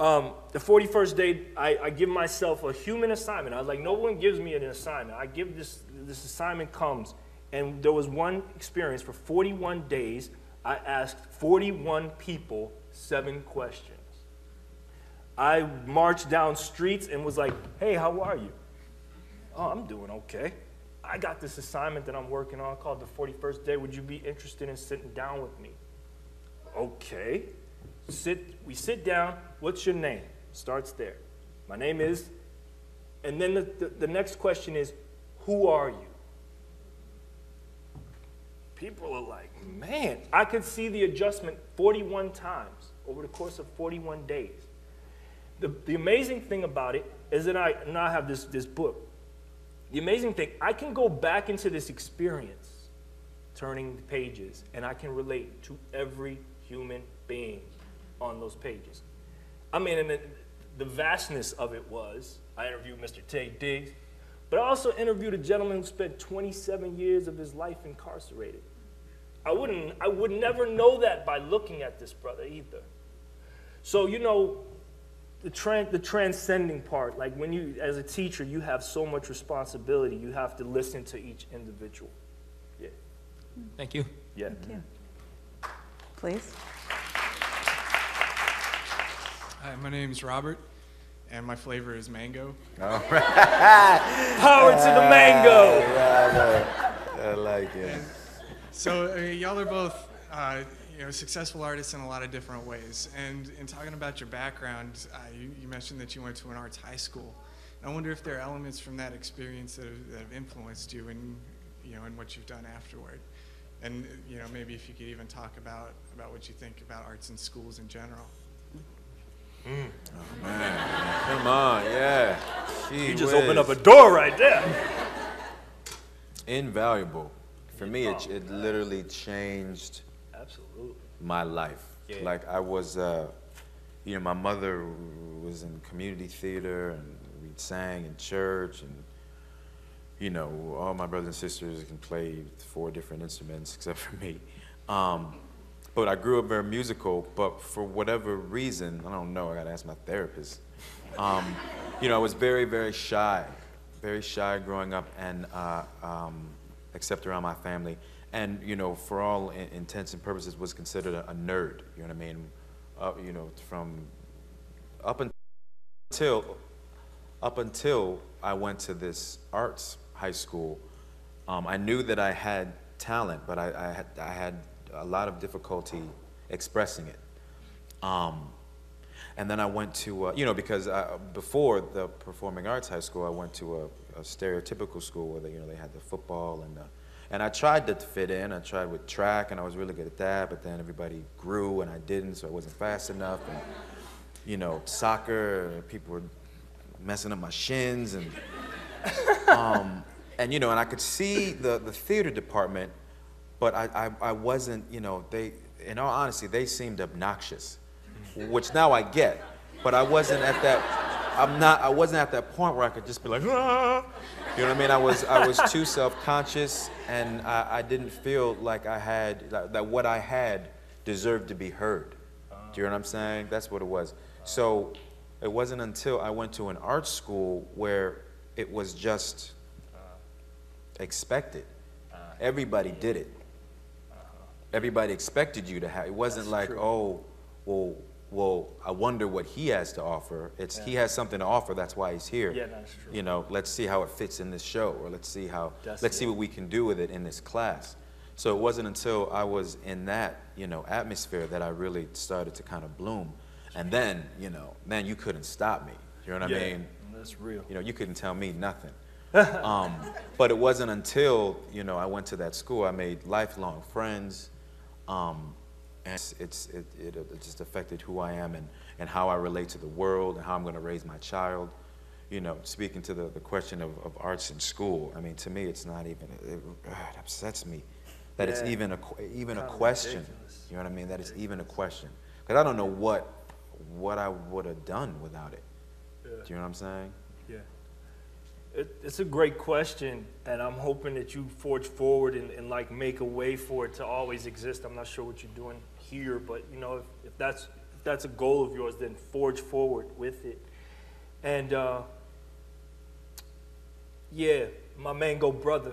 Um, the forty-first day, I, I give myself a human assignment. I was like, no one gives me an assignment. I give this, this assignment comes. And there was one experience for forty-one days. I asked forty-one people seven questions. I marched down streets and was like, hey, how are you? Oh, I'm doing okay. I got this assignment that I'm working on called the forty-first day. Would you be interested in sitting down with me? Okay. Sit, we sit down, what's your name? Starts there. My name is, and then the, the, the next question is, who are you? People are like, man, I could see the adjustment forty-one times over the course of forty-one days. The, the amazing thing about it is that I now have this, this book. The amazing thing, I can go back into this experience, turning the pages, and I can relate to every human being on those pages. I mean, and the, the vastness of it was, I interviewed Mister Taye Diggs, but I also interviewed a gentleman who spent twenty-seven years of his life incarcerated. I wouldn't, I would never know that by looking at this brother either. So, you know, the, tran the transcending part, like when you, as a teacher, you have so much responsibility, you have to listen to each individual. Yeah. Thank you. Yeah. Thank you. Please. Hi, my name's Robert, and my flavor is mango. All right. Power to the mango! Yeah, I, I like it. And so I mean, y'all are both uh, you know, successful artists in a lot of different ways. And in talking about your background, uh, you, you mentioned that you went to an arts high school. And I wonder if there are elements from that experience that have, that have influenced you in, you know, in what you've done afterward. And you know, maybe if you could even talk about, about what you think about arts in schools in general. Mm. Oh, man. Come on, yeah. Gee you just whiz. Opened up a door right there. Invaluable. For me, it, it literally changed Absolutely. my life. Yeah. Like I was, uh, you know, my mother was in community theater, and we sang in church, and, you know, all my brothers and sisters can play four different instruments except for me. Um, but I grew up very musical, but for whatever reason, I don't know, I gotta ask my therapist. Um, you know, I was very, very shy, very shy growing up, and uh, um, except around my family. And, you know, for all in intents and purposes, was considered a, a nerd, you know what I mean? Uh, you know, from up until, up until I went to this arts high school, um, I knew that I had talent, but I, I, had, I had a lot of difficulty expressing it. Um, and then I went to, uh, you know, because I, before the performing arts high school, I went to a, a stereotypical school where they, you know, they had the football and the, and I tried to fit in. I tried with track, and I was really good at that, but then everybody grew, and I didn't, so I wasn't fast enough. And, you know, soccer, people were messing up my shins, and, um, and you know, and I could see the, the theater department, but I, I, I wasn't, you know, they, in all honesty, they seemed obnoxious, which now I get, but I wasn't at that, I'm not, I wasn't at that point where I could just be like, ah! You know what I mean? I was, I was too self-conscious, and I, I didn't feel like I had, like, that what I had deserved to be heard. Do you know what I'm saying? That's what it was. So it wasn't until I went to an art school where it was just expected. Everybody did it. Everybody expected you to have, it wasn't like, oh, well, well, I wonder what he has to offer. It's yeah. He has something to offer, that's why he's here. Yeah, that's true. You know, let's see how it fits in this show, or let's see how, that's let's it. see what we can do with it in this class. So it wasn't until I was in that, you know, atmosphere that I really started to kind of bloom. And then, you know, man, you couldn't stop me. You know what yeah, I mean? That's real. You know, you couldn't tell me nothing. um, but it wasn't until, you know, I went to that school, I made lifelong friends. Um, And it's, it's, it, it, it just affected who I am and, and how I relate to the world and how I'm going to raise my child. You know, speaking to the, the question of, of arts in school, I mean, to me, it's not even, it, it upsets me that yeah. it's even a, even kind a question. Ridiculous. You know what I mean? That it's even a question. Because I don't know what, what I would have done without it. Yeah. Do you know what I'm saying? Yeah. It, it's a great question, and I'm hoping that you forge forward and, and like make a way for it to always exist. I'm not sure what you're doing here, but you know, if, if that's if that's a goal of yours, then forge forward with it. And uh, yeah, my mango brother.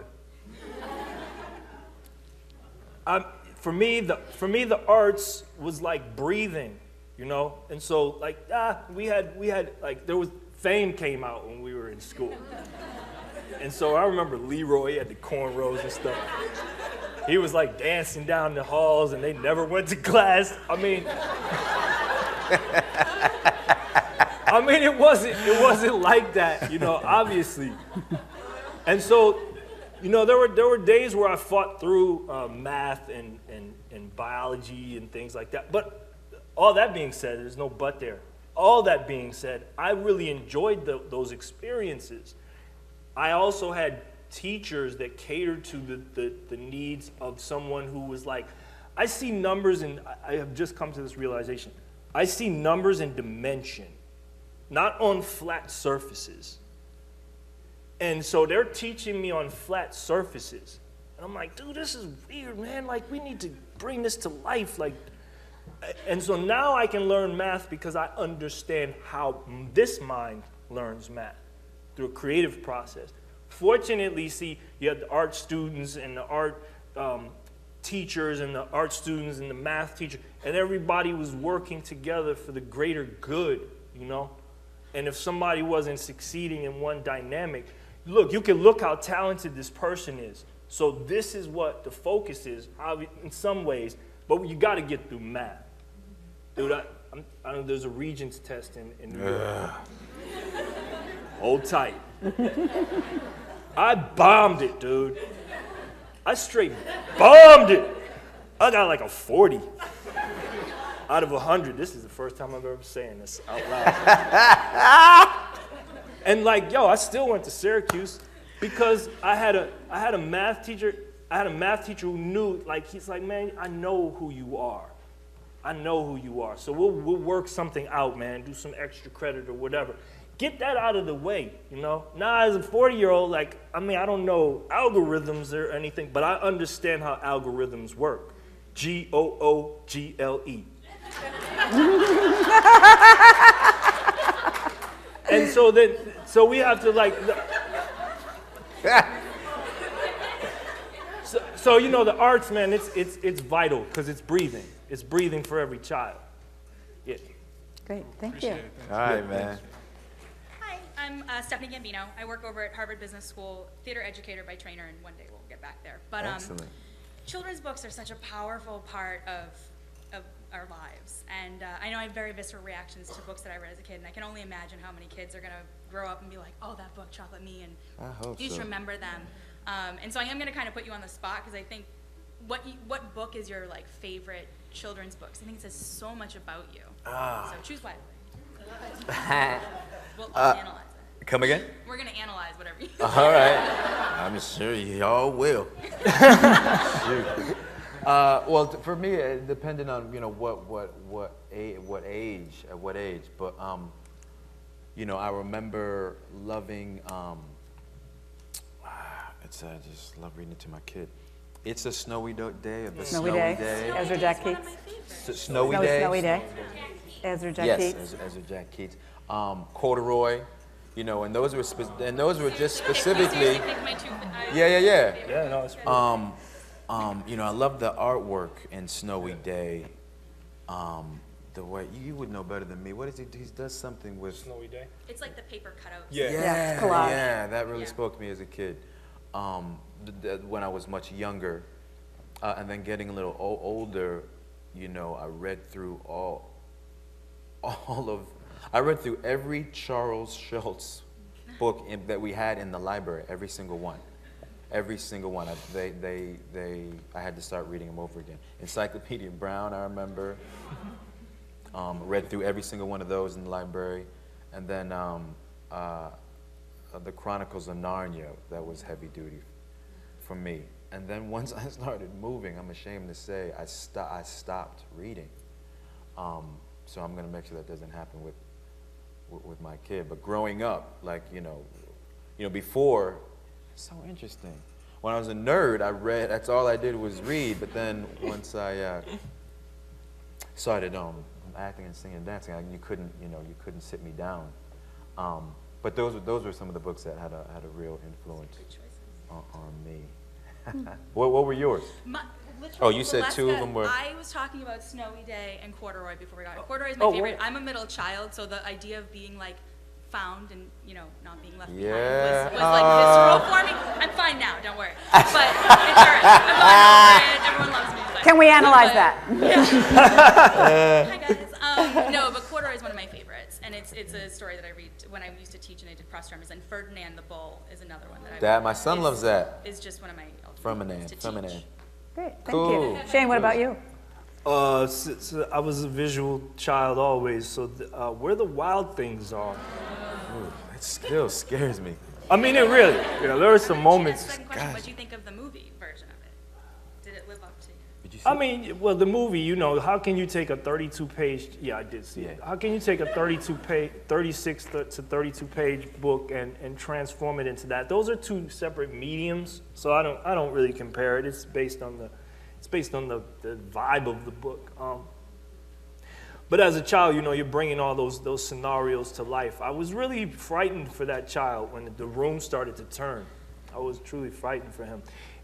I for me the for me the arts was like breathing, you know. And so like ah, we had we had like there was Fame came out when we were in school, and so I remember Leroy had the cornrows and stuff. He was like dancing down the halls, and they never went to class. I mean, I mean, it wasn't, it wasn't like that, you know, obviously. And so, you know, there were there were days where I fought through uh, math and, and and biology and things like that. But all that being said, there's no but there. All that being said, I really enjoyed the, those experiences. I also had teachers that catered to the, the, the needs of someone who was like, I see numbers, and I have just come to this realization. I see numbers in dimension, not on flat surfaces. And so they're teaching me on flat surfaces. And I'm like, dude, this is weird, man. Like, we need to bring this to life. Like. And so now I can learn math because I understand how this mind learns math through a creative process. Fortunately, see, you have the art students and the art um, teachers and the art students and the math teacher, and everybody was working together for the greater good, you know? And if somebody wasn't succeeding in one dynamic, look, you can look how talented this person is. So this is what the focus is, in some ways, but you got to get through math. Dude, I, I'm, I know there's a Regents test in, in New York. Hold tight. I bombed it, dude. I straight bombed it. I got like a forty out of one hundred. This is the first time I've ever saying this out loud. And like, yo, I still went to Syracuse because I had a, I had a math teacher. I had a math teacher who knew, like, he's like, man, I know who you are. I know who you are. So we'll, we'll work something out, man. Do some extra credit or whatever. Get that out of the way, you know? Now, as a forty-year-old, like, I mean, I don't know algorithms or anything, but I understand how algorithms work. G O O G L E. And so then, so we have to, like... so, so, you know, the arts, man, it's, it's, it's vital because it's breathing. It's breathing for every child. Yeah. Great, thank Appreciate you. All right, man. I'm uh, Stephanie Gambino. I work over at Harvard Business School, theater educator by trainer, and one day we'll get back there. But um, children's books are such a powerful part of, of our lives. And uh, I know I have very visceral reactions to books that I read as a kid, and I can only imagine how many kids are going to grow up and be like, oh, that book, Chocolate Me, and I hope you so. Just remember them. Um, and so I am going to kind of put you on the spot, because I think, what you, what book is your like favorite children's books? I think it says so much about you. Ah. So choose wisely. We'll uh, analyze it. Come again? We're going to analyze whatever you do. All right. I'm sure y'all will. Shoot. Uh, well, for me, it depended on, you know, what, what, what, a what age, at what age. But, um, you know, I remember loving, um, it's, I just love reading it to my kid. It's A Snowy Day, or The Snowy, Snowy Day. Day. Ezra Jack Keats. Snowy, Snowy Day. Snowy Day. Ezra Jack yes, Keats. Yes, Ezra, Ezra Jack Keats. Um, Corduroy, you know, and those were spe and those were just specifically. Yeah, yeah, yeah. Yeah, no, it's cool. Um, um, you know, I love the artwork in Snowy Day. Um, the way you, you would know better than me. What is he? He does something with Snowy Day. It's like the paper cutouts. Yeah, yeah, yeah, yeah that really yeah. spoke to me as a kid. Um, when I was much younger, uh, and then getting a little older, you know, I read through all, all of. I read through every Charles Schultz book in, that we had in the library, every single one. Every single one. I, they, they, they, I had to start reading them over again. Encyclopedia Brown, I remember. Um, read through every single one of those in the library. And then um, uh, the Chronicles of Narnia, that was heavy duty for me. And then once I started moving, I'm ashamed to say, I, sto I stopped reading. Um, so I'm going to make sure that doesn't happen with with my kid. But growing up, like, you know, you know, before, it's so interesting. When I was a nerd, I read, that's all I did was read. But then once I uh, started um, acting and singing and dancing, I, you couldn't, you know, you couldn't sit me down. Um, but those, those were some of the books that had a, had a real influence on, on me. what, what were yours? My Literally, oh, you said two of them were... I was talking about Snowy Day and Corduroy before we got it. Corduroy is my oh, favorite. Wait. I'm a middle child, so the idea of being, like, found and, you know, not being left yeah. behind was, was uh... like, visceral for me. I'm fine now, don't worry. But it's all right. I'm fine, all right. Everyone loves me. So. Can we analyze but, that? Yeah. Hi, guys. Um, no, but Corduroy is one of my favorites, and it's it's a story that I read when I used to teach and I did cross drummers, and Ferdinand the Bull is another one that I That My son is, loves that. It's just one of my... Ferdinand. Ferdinand. Great, thank cool. you. Shane, what about you? Uh, so, so I was a visual child always, so the, uh, where the wild things are. Ooh, that still scares me. I mean, it really. Yeah, there are some moments. Second question, what do you think of the movie version of it? Did it live up to you? Did you see I mean, well, the movie, you know, how can you take a thirty-two page, yeah, I did see yeah. it. How can you take a thirty-two page, thirty-six to thirty-two page book and, and transform it into that? Those are two separate mediums, so I don't, I don't really compare it. It's based on the, it's based on the, the vibe of the book. Um, but as a child, you know, you're bringing all those, those scenarios to life. I was really frightened for that child when the room started to turn. I was truly frightened for him.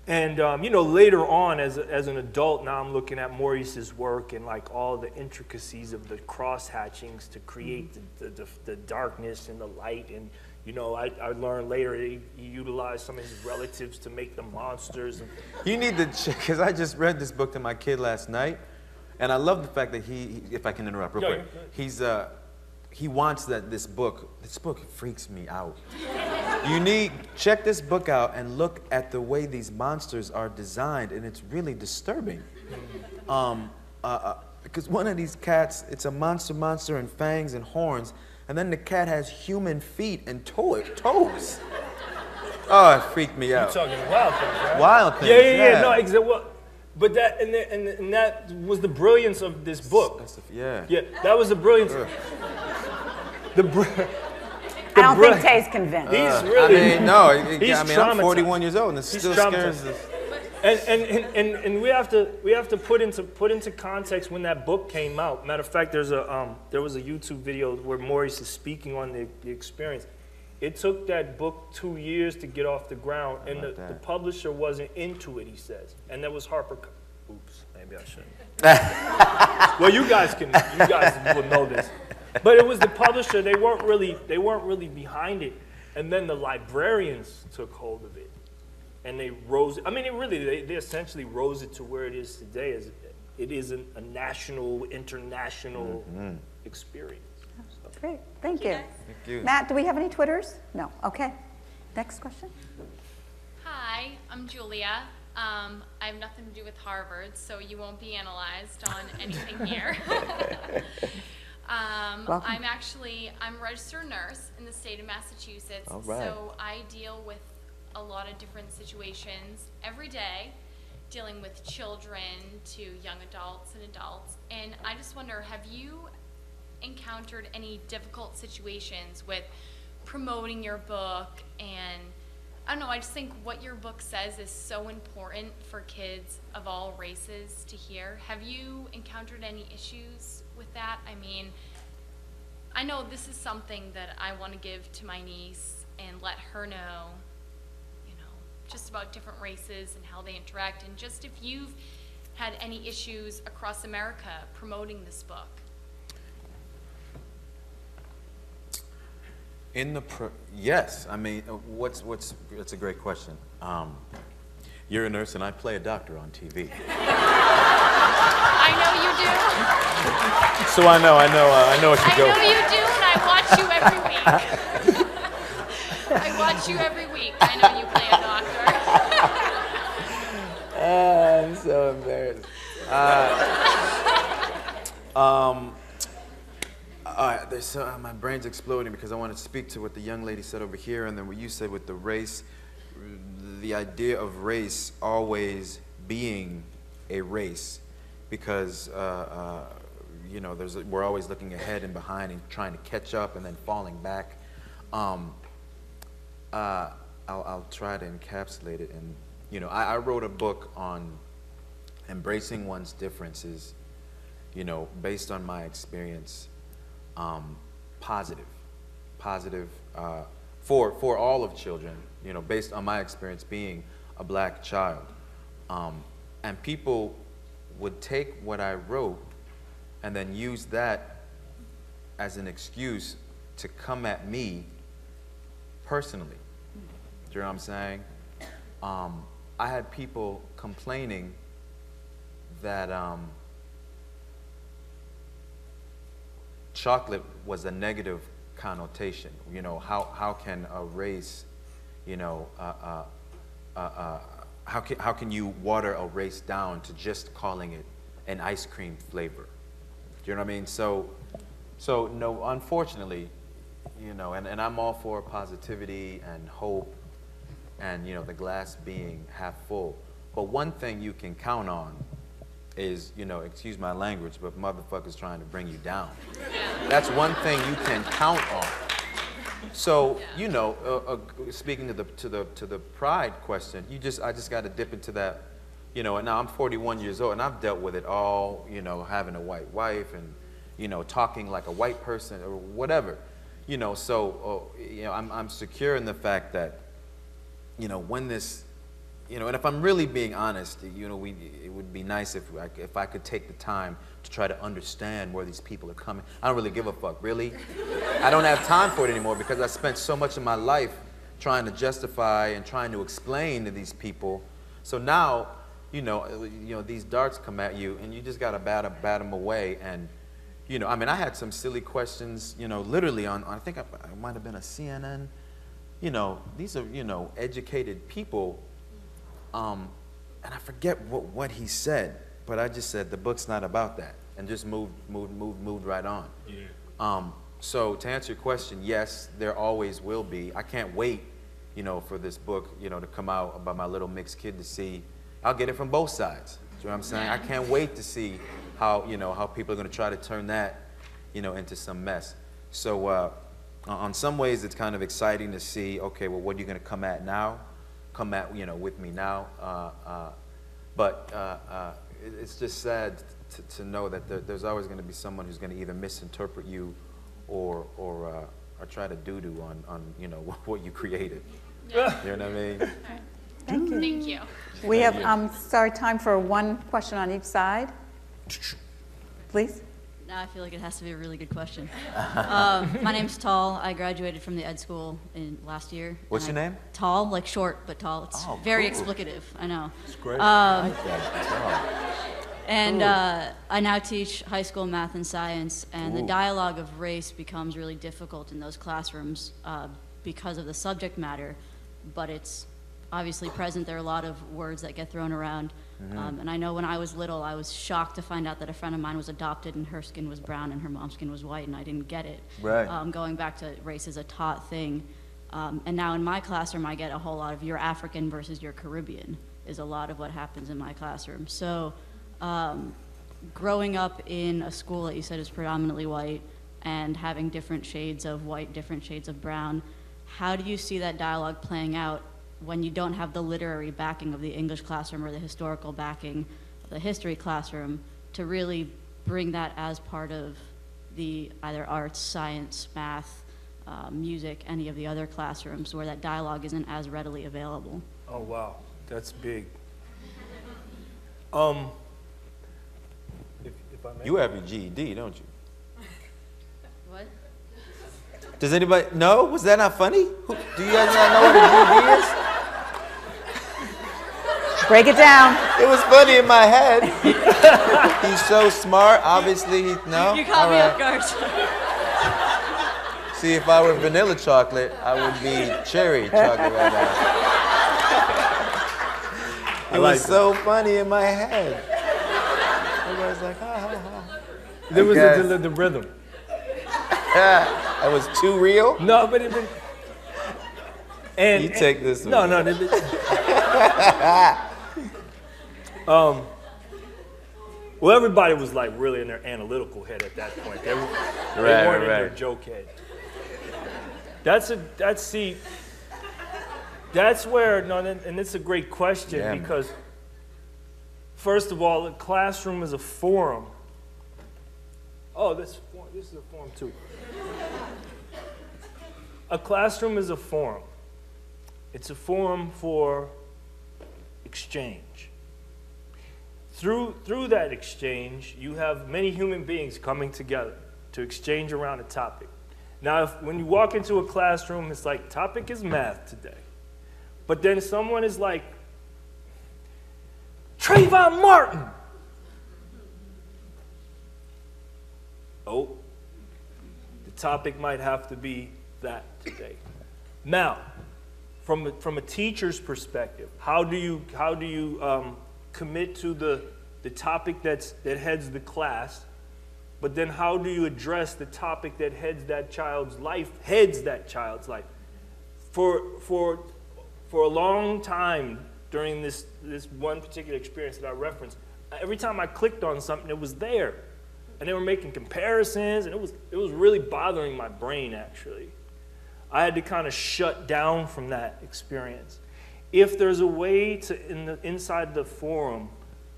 And, um, you know, later on as, a, as an adult, now I'm looking at Maurice's work and, like, all the intricacies of the cross-hatchings to create the, the, the darkness and the light. And, you know, I, I learned later he, he utilized some of his relatives to make the monsters. And you need to check, because I just read this book to my kid last night, and I love the fact that he, if I can interrupt real yeah, quick, yeah, yeah. he's, uh, he wants that this book, this book freaks me out. You need, check this book out and look at the way these monsters are designed, and it's really disturbing. Um, uh, uh, because one of these cats, it's a monster monster and fangs and horns, and then the cat has human feet and toe toes. Oh, it freaked me out. You're talking wild things, right? Wild things, yeah. Yeah, yeah, yeah, no, exactly. Well, But that and, the, and, the, and that was the brilliance of this book. That's a, yeah. Yeah, that was the brilliance. Ugh. The. Br I don't think Taye's convinced. Uh, he's really. I mean, no. It, he's I mean, I'm forty-one years old, and it still scares us. And and, and, and and we have to we have to put into put into context when that book came out. Matter of fact, there's a um there was a YouTube video where Maurice is speaking on the, the experience. It took that book two years to get off the ground, I and the, the publisher wasn't into it. He says, and that was Harper. Oops, maybe I shouldn't. Well, you guys can you guys will know this. But it was the publisher. They weren't really they weren't really behind it, and then the librarians took hold of it, and they rose. I mean, it really they, they essentially rose it to where it is today. As it is an, a national, international mm-hmm. experience. So. Great, thank you. Thank you, Matt. Do we have any Twitters? No. Okay. Next question. Hi, I'm Julia. Um, I have nothing to do with Harvard, so you won't be analyzed on anything here. Um, I'm actually, I'm a registered nurse in the state of Massachusetts, right. So I deal with a lot of different situations every day, dealing with children to young adults and adults, and I just wonder, have you encountered any difficult situations with promoting your book? And I don't know, I just think what your book says is so important for kids of all races to hear. Have you encountered any issues with that? I mean, I know this is something that I want to give to my niece and let her know, you know, just about different races and how they interact, and just if you've had any issues across America promoting this book. In the pro yes, I mean, what's what's that's a great question. Um, you're a nurse, and I play a doctor on T V. I know you do. So I know, I know, uh, I know what you go. I know you do, and I watch you every week. I watch you every week. I know you play a doctor. uh, I'm so embarrassed. Uh, um, all right, there's, uh, my brain's exploding because I want to speak to what the young lady said over here, and then what you said with the race, the idea of race always being a race. Because uh, uh, you know, there's, we're always looking ahead and behind and trying to catch up and then falling back. Um, uh, I'll, I'll try to encapsulate it. And you know, I, I wrote a book on embracing one's differences. You know, based on my experience, um, positive, positive uh, for for all of children. You know, based on my experience being a black child, um, and people would take what I wrote and then use that as an excuse to come at me personally. Do you know what I'm saying? Um, I had people complaining that um, chocolate was a negative connotation. You know, how, how can a race, you know, uh, uh, uh, uh, How can, how can you water a race down to just calling it an ice cream flavor? Do you know what I mean? So, so no, unfortunately, you know, and, and I'm all for positivity and hope and, you know, the glass being half full. But one thing you can count on is, you know, excuse my language, but motherfuckers trying to bring you down. That's one thing you can count on. So you know, uh, uh, speaking to the to the to the pride question, you just I just got to dip into that, you know. And now I'm forty-one years old, and I've dealt with it all, you know, having a white wife and, you know, talking like a white person or whatever, you know. So uh, you know, I'm I'm secure in the fact that, you know, when this, you know, and if I'm really being honest, you know, we it would be nice if I, if I could take the time to try to understand where these people are coming. I don't really give a fuck, really. I don't have time for it anymore because I spent so much of my life trying to justify and trying to explain to these people. So now, you know, you know, these darts come at you, and you just gotta bat, bat them away. And you know, I mean, I had some silly questions, you know, literally on. on I think I, I might have been a C N N. You know, these are, you know, educated people. Um, and I forget what, what he said, but I just said the book's not about that, and just moved, moved, moved, moved right on. Yeah. Um, so to answer your question, yes, there always will be. I can't wait, you know, for this book, you know, to come out about my little mixed kid to see. I'll get it from both sides. you know what I'm saying? I can't wait to see how, you know, how people are going to try to turn that, you know, into some mess. So uh, on some ways, it's kind of exciting to see, okay, well, what are you going to come at now? Come at, you know, with me now. Uh, uh, but uh, uh, it's just sad to, to know that there, there's always going to be someone who's going to either misinterpret you or, or, uh, or try to doo-doo on, on, you know, what you created. Yeah. You know what I mean? Right. Thank you. Thank you. We have, um, sorry, time for one question on each side. Please. Now I feel like it has to be a really good question. Uh, my name's Tall. I graduated from the ed school in last year. What's your I, name? Tall, like short, but tall. It's oh, very cool. explicative, I know. It's great. Um, I like that. Tall. And uh, I now teach high school math and science, and Ooh. the dialogue of race becomes really difficult in those classrooms uh, because of the subject matter, but it's obviously present. There are a lot of words that get thrown around. Mm-hmm. um, and I know when I was little, I was shocked to find out that a friend of mine was adopted and her skin was brown and her mom's skin was white, and I didn't get it. Right. Um, going back to race is a taught thing. Um, and now in my classroom, I get a whole lot of you're African versus you're Caribbean is a lot of what happens in my classroom. So um, growing up in a school that you said is predominantly white and having different shades of white, different shades of brown, how do you see that dialogue playing out when you don't have the literary backing of the English classroom or the historical backing of the history classroom to really bring that as part of the either arts, science, math, uh, music, any of the other classrooms where that dialogue isn't as readily available? Oh, wow, that's big. Um, if, if I may. You have your G E D, don't you? What? Does anybody know? Was that not funny? Who, do you guys not know what a G E D is? Break it down. It was funny in my head. He's so smart, obviously. He, no? You caught me off guard. See, if I were vanilla chocolate, I would be cherry chocolate right now. It was so funny in my head. I was like, ha, ha, ha. There was a, the rhythm. That was too real? No, but it was... And, you take this and, one. No, no. It, Um, well, everybody was like really in their analytical head at that point. They, were, right, they weren't right. in their joke head. That's a that's see. That's where no, and it's a great question yeah. because first of all, the classroom is a forum. Oh, this this is a forum too. A classroom is a forum. It's a forum for exchange. Through, through that exchange, you have many human beings coming together to exchange around a topic. Now, if, when you walk into a classroom, it's like, topic is math today. But then someone is like, Trayvon Martin! Oh, the topic might have to be that today. Now, from a, from a teacher's perspective, how do you, how do you, um, commit to the, the topic that's, that heads the class, but then how do you address the topic that heads that child's life, heads that child's life? For, for, for a long time during this, this one particular experience that I referenced, every time I clicked on something, it was there. And they were making comparisons, and it was, it was really bothering my brain, actually. I had to kind of shut down from that experience. If there's a way to, in the, inside the forum,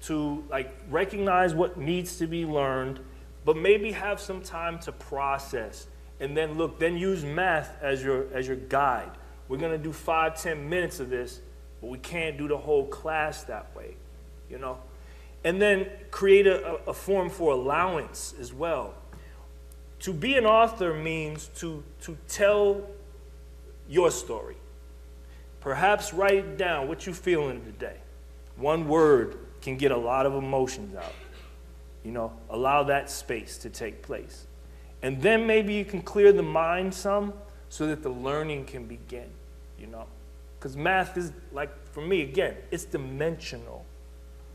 to like recognize what needs to be learned, but maybe have some time to process, and then look, then use math as your, as your guide. We're gonna do five, ten minutes of this, but we can't do the whole class that way, you know? And then create a, a forum for allowance as well. To be an author means to, to tell your story. Perhaps write down what you're feeling today. One word can get a lot of emotions out. You know, allow that space to take place. And then maybe you can clear the mind some so that the learning can begin, you know. Because math is, like, for me, again, it's dimensional.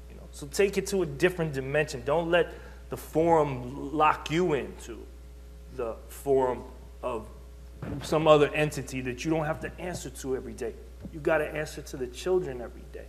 You know, so take it to a different dimension. Don't let the forum lock you into the forum of some other entity that you don't have to answer to every day. You got to answer to the children every day.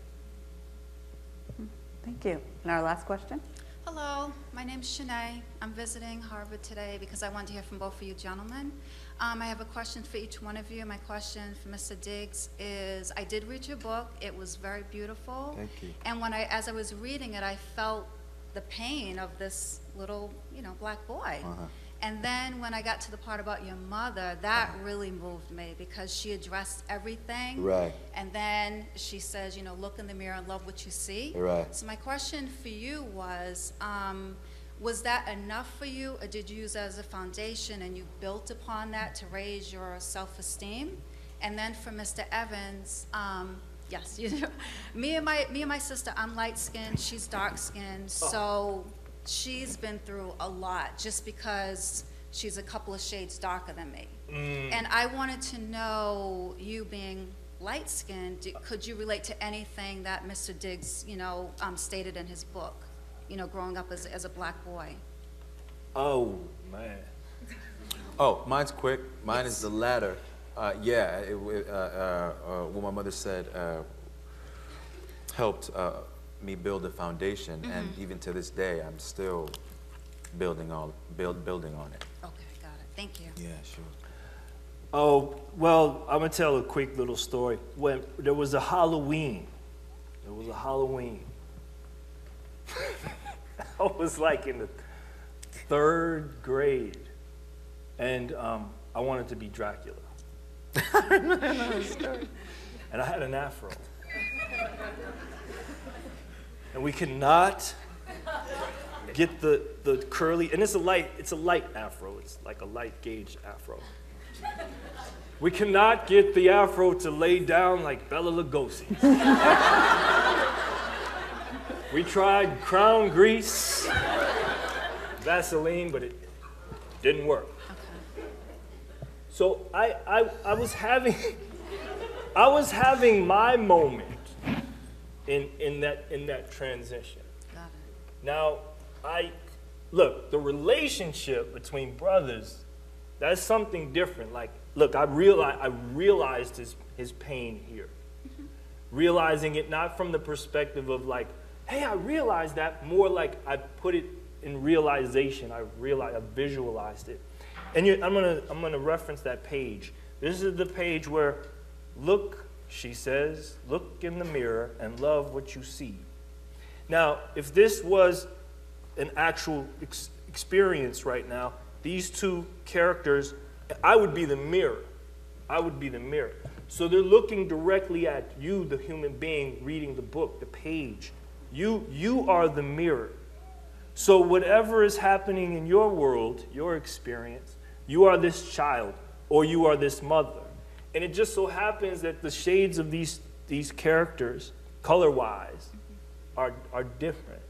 Thank you. And our last question. Hello, my name's Shanae. I'm visiting Harvard today because I want to hear from both of you gentlemen. Um, I have a question for each one of you. My question for Mister Diggs is, I did read your book. It was very beautiful. Thank you. And when I, as I was reading it, I felt the pain of this little, you know, black boy. Uh-huh. And then when I got to the part about your mother, that really moved me because she addressed everything. Right. And then she says, you know, look in the mirror and love what you see. Right. So my question for you was, um, was that enough for you, or did you use that as a foundation and you built upon that to raise your self-esteem? And then for Mister Evans, um, yes, you know, me and my me and my sister, I'm light-skinned, she's dark-skinned, so. Oh. She's been through a lot just because she's a couple of shades darker than me. Mm. And I wanted to know, you being light-skinned, could you relate to anything that Mister Diggs, you know, um, stated in his book, you know, growing up as, as a black boy? Oh, man. Oh, mine's quick. Mine yes. is the latter. Uh, yeah, it, uh, uh, uh, what my mother said uh, helped uh, me build a foundation, mm-hmm. and even to this day, I'm still building all build building on it. Okay, got it. Thank you. Yeah, sure. Oh well, I'm gonna tell a quick little story. When there was a Halloween, there was a Halloween. I was like in the third grade, and um, I wanted to be Dracula. And I had an afro. And we could not get the, the curly, and it's a light, it's a light afro. It's like a light gauge afro. We cannot get the afro to lay down like Bela Lugosi. We tried crown grease, Vaseline, but it didn't work. Okay. So I, I, I was having, I was having my moment. In, in, that, in that transition. Got it. Now, I, look, the relationship between brothers, that's something different. Like, look, I, realize, I realized his, his pain here. Realizing it not from the perspective of like, hey, I realized that, more like I put it in realization. I realized, I visualized it. And you, I'm gonna, I'm gonna reference that page. This is the page where, look, she says, look in the mirror and love what you see. Now, if this was an actual ex experience right now, these two characters, I would be the mirror. I would be the mirror. So they're looking directly at you, the human being, reading the book, the page. You, you are the mirror. So whatever is happening in your world, your experience, you are this child or you are this mother. And it just so happens that the shades of these, these characters, color-wise, are, are different.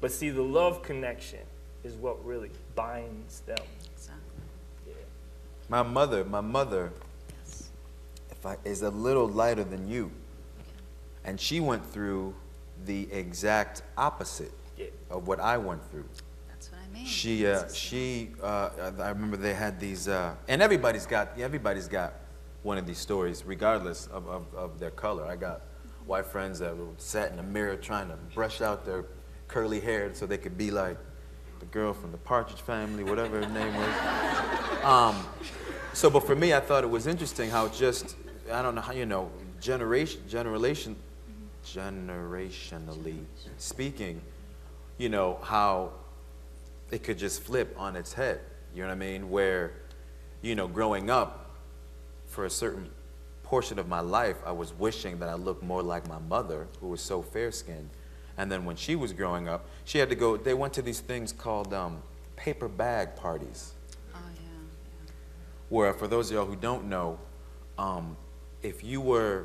But see, the love connection is what really binds them. Exactly. Yeah. My mother, my mother yes. if I, is a little lighter than you. Okay. And she went through the exact opposite yeah. of what I went through. She, uh, she uh, I remember they had these, uh, and everybody's got, everybody's got one of these stories, regardless of, of, of their color. I got white friends that sat in the mirror trying to brush out their curly hair so they could be like the girl from the Partridge Family, whatever her name was. Um, so, but for me, I thought it was interesting how just, I don't know how, you know, generation, generation, generationally speaking, you know, how it could just flip on its head. You know what I mean? Where, you know, growing up, for a certain portion of my life, I was wishing that I looked more like my mother, who was so fair-skinned. And then when she was growing up, she had to go, they went to these things called um, paper bag parties. Oh, yeah. yeah. Where, for those of y'all who don't know, um, if you were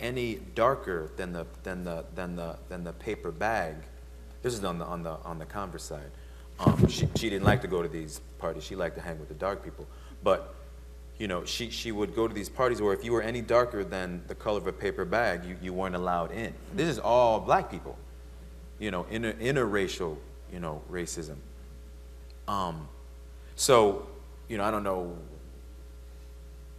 any darker than the, than the, than the, than the paper bag, this is on the, on the, on the converse side, um, she, she didn't like to go to these parties. She liked to hang with the dark people. But you know, she, she would go to these parties where if you were any darker than the color of a paper bag, you, you weren't allowed in. This is all black people, you know, inter, interracial, you know, racism. Um, so, you know, I don't know,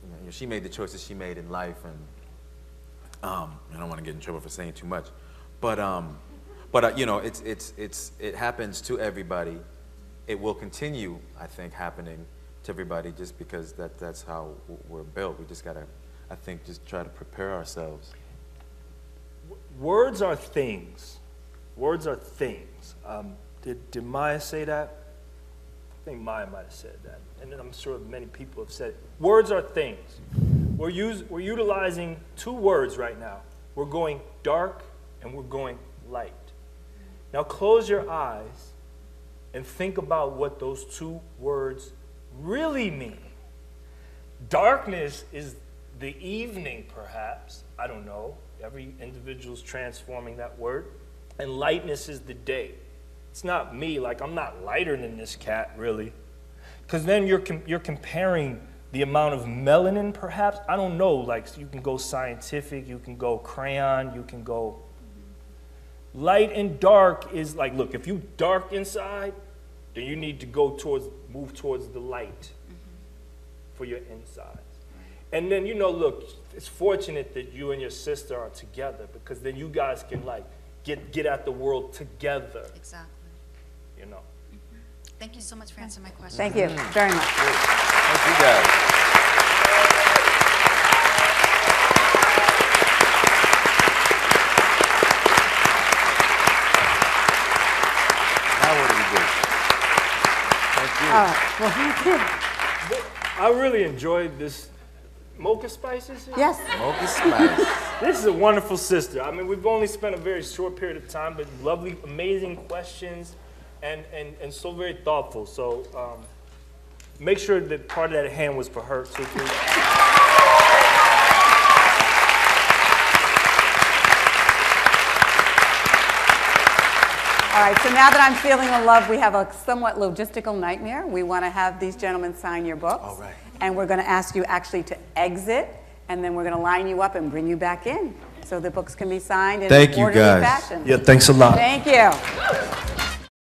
you know, she made the choices she made in life, and um, I don't want to get in trouble for saying too much, But um, but uh, you know, it's it's it's it happens to everybody. It will continue, I think, happening to everybody, just because that that's how we're built. We just gotta, I think, just try to prepare ourselves. Words are things. Words are things. Um, did did Maya say that? I think Maya might have said that, and then I'm sure many people have said it. Words are things. We're use, we're utilizing two words right now. We're going dark and we're going light. Now close your eyes and think about what those two words really mean. Darkness is the evening, perhaps. I don't know. Every individual's transforming that word. And lightness is the day. It's not me, like I'm not lighter than this cat, really. Because then you're, com you're comparing the amount of melanin, perhaps. I don't know, like you can go scientific, you can go crayon, you can go. Light and dark is like, look, if you dark inside, then you need to go towards, move towards the light for your insides. And then, you know, look, it's fortunate that you and your sister are together, because then you guys can like get, get at the world together. Exactly. You know. Mm-hmm. Thank you so much for answering my question. Thank you very much. Thank you guys. Now what do we do? Thank you. Uh, well, thank you. I really enjoyed this. Mocha spices? Here? Yes. Mocha spice. This is a wonderful sister. I mean, we've only spent a very short period of time, but lovely, amazing questions, and, and, and so very thoughtful. So um, make sure that part of that hand was for her, too, please. All right, so now that I'm feeling the love, we have a somewhat logistical nightmare. We want to have these gentlemen sign your books. All right. And we're going to ask you actually to exit, and then we're going to line you up and bring you back in so the books can be signed in an orderly fashion. Thank you, guys. Yeah, thanks a lot. Thank you.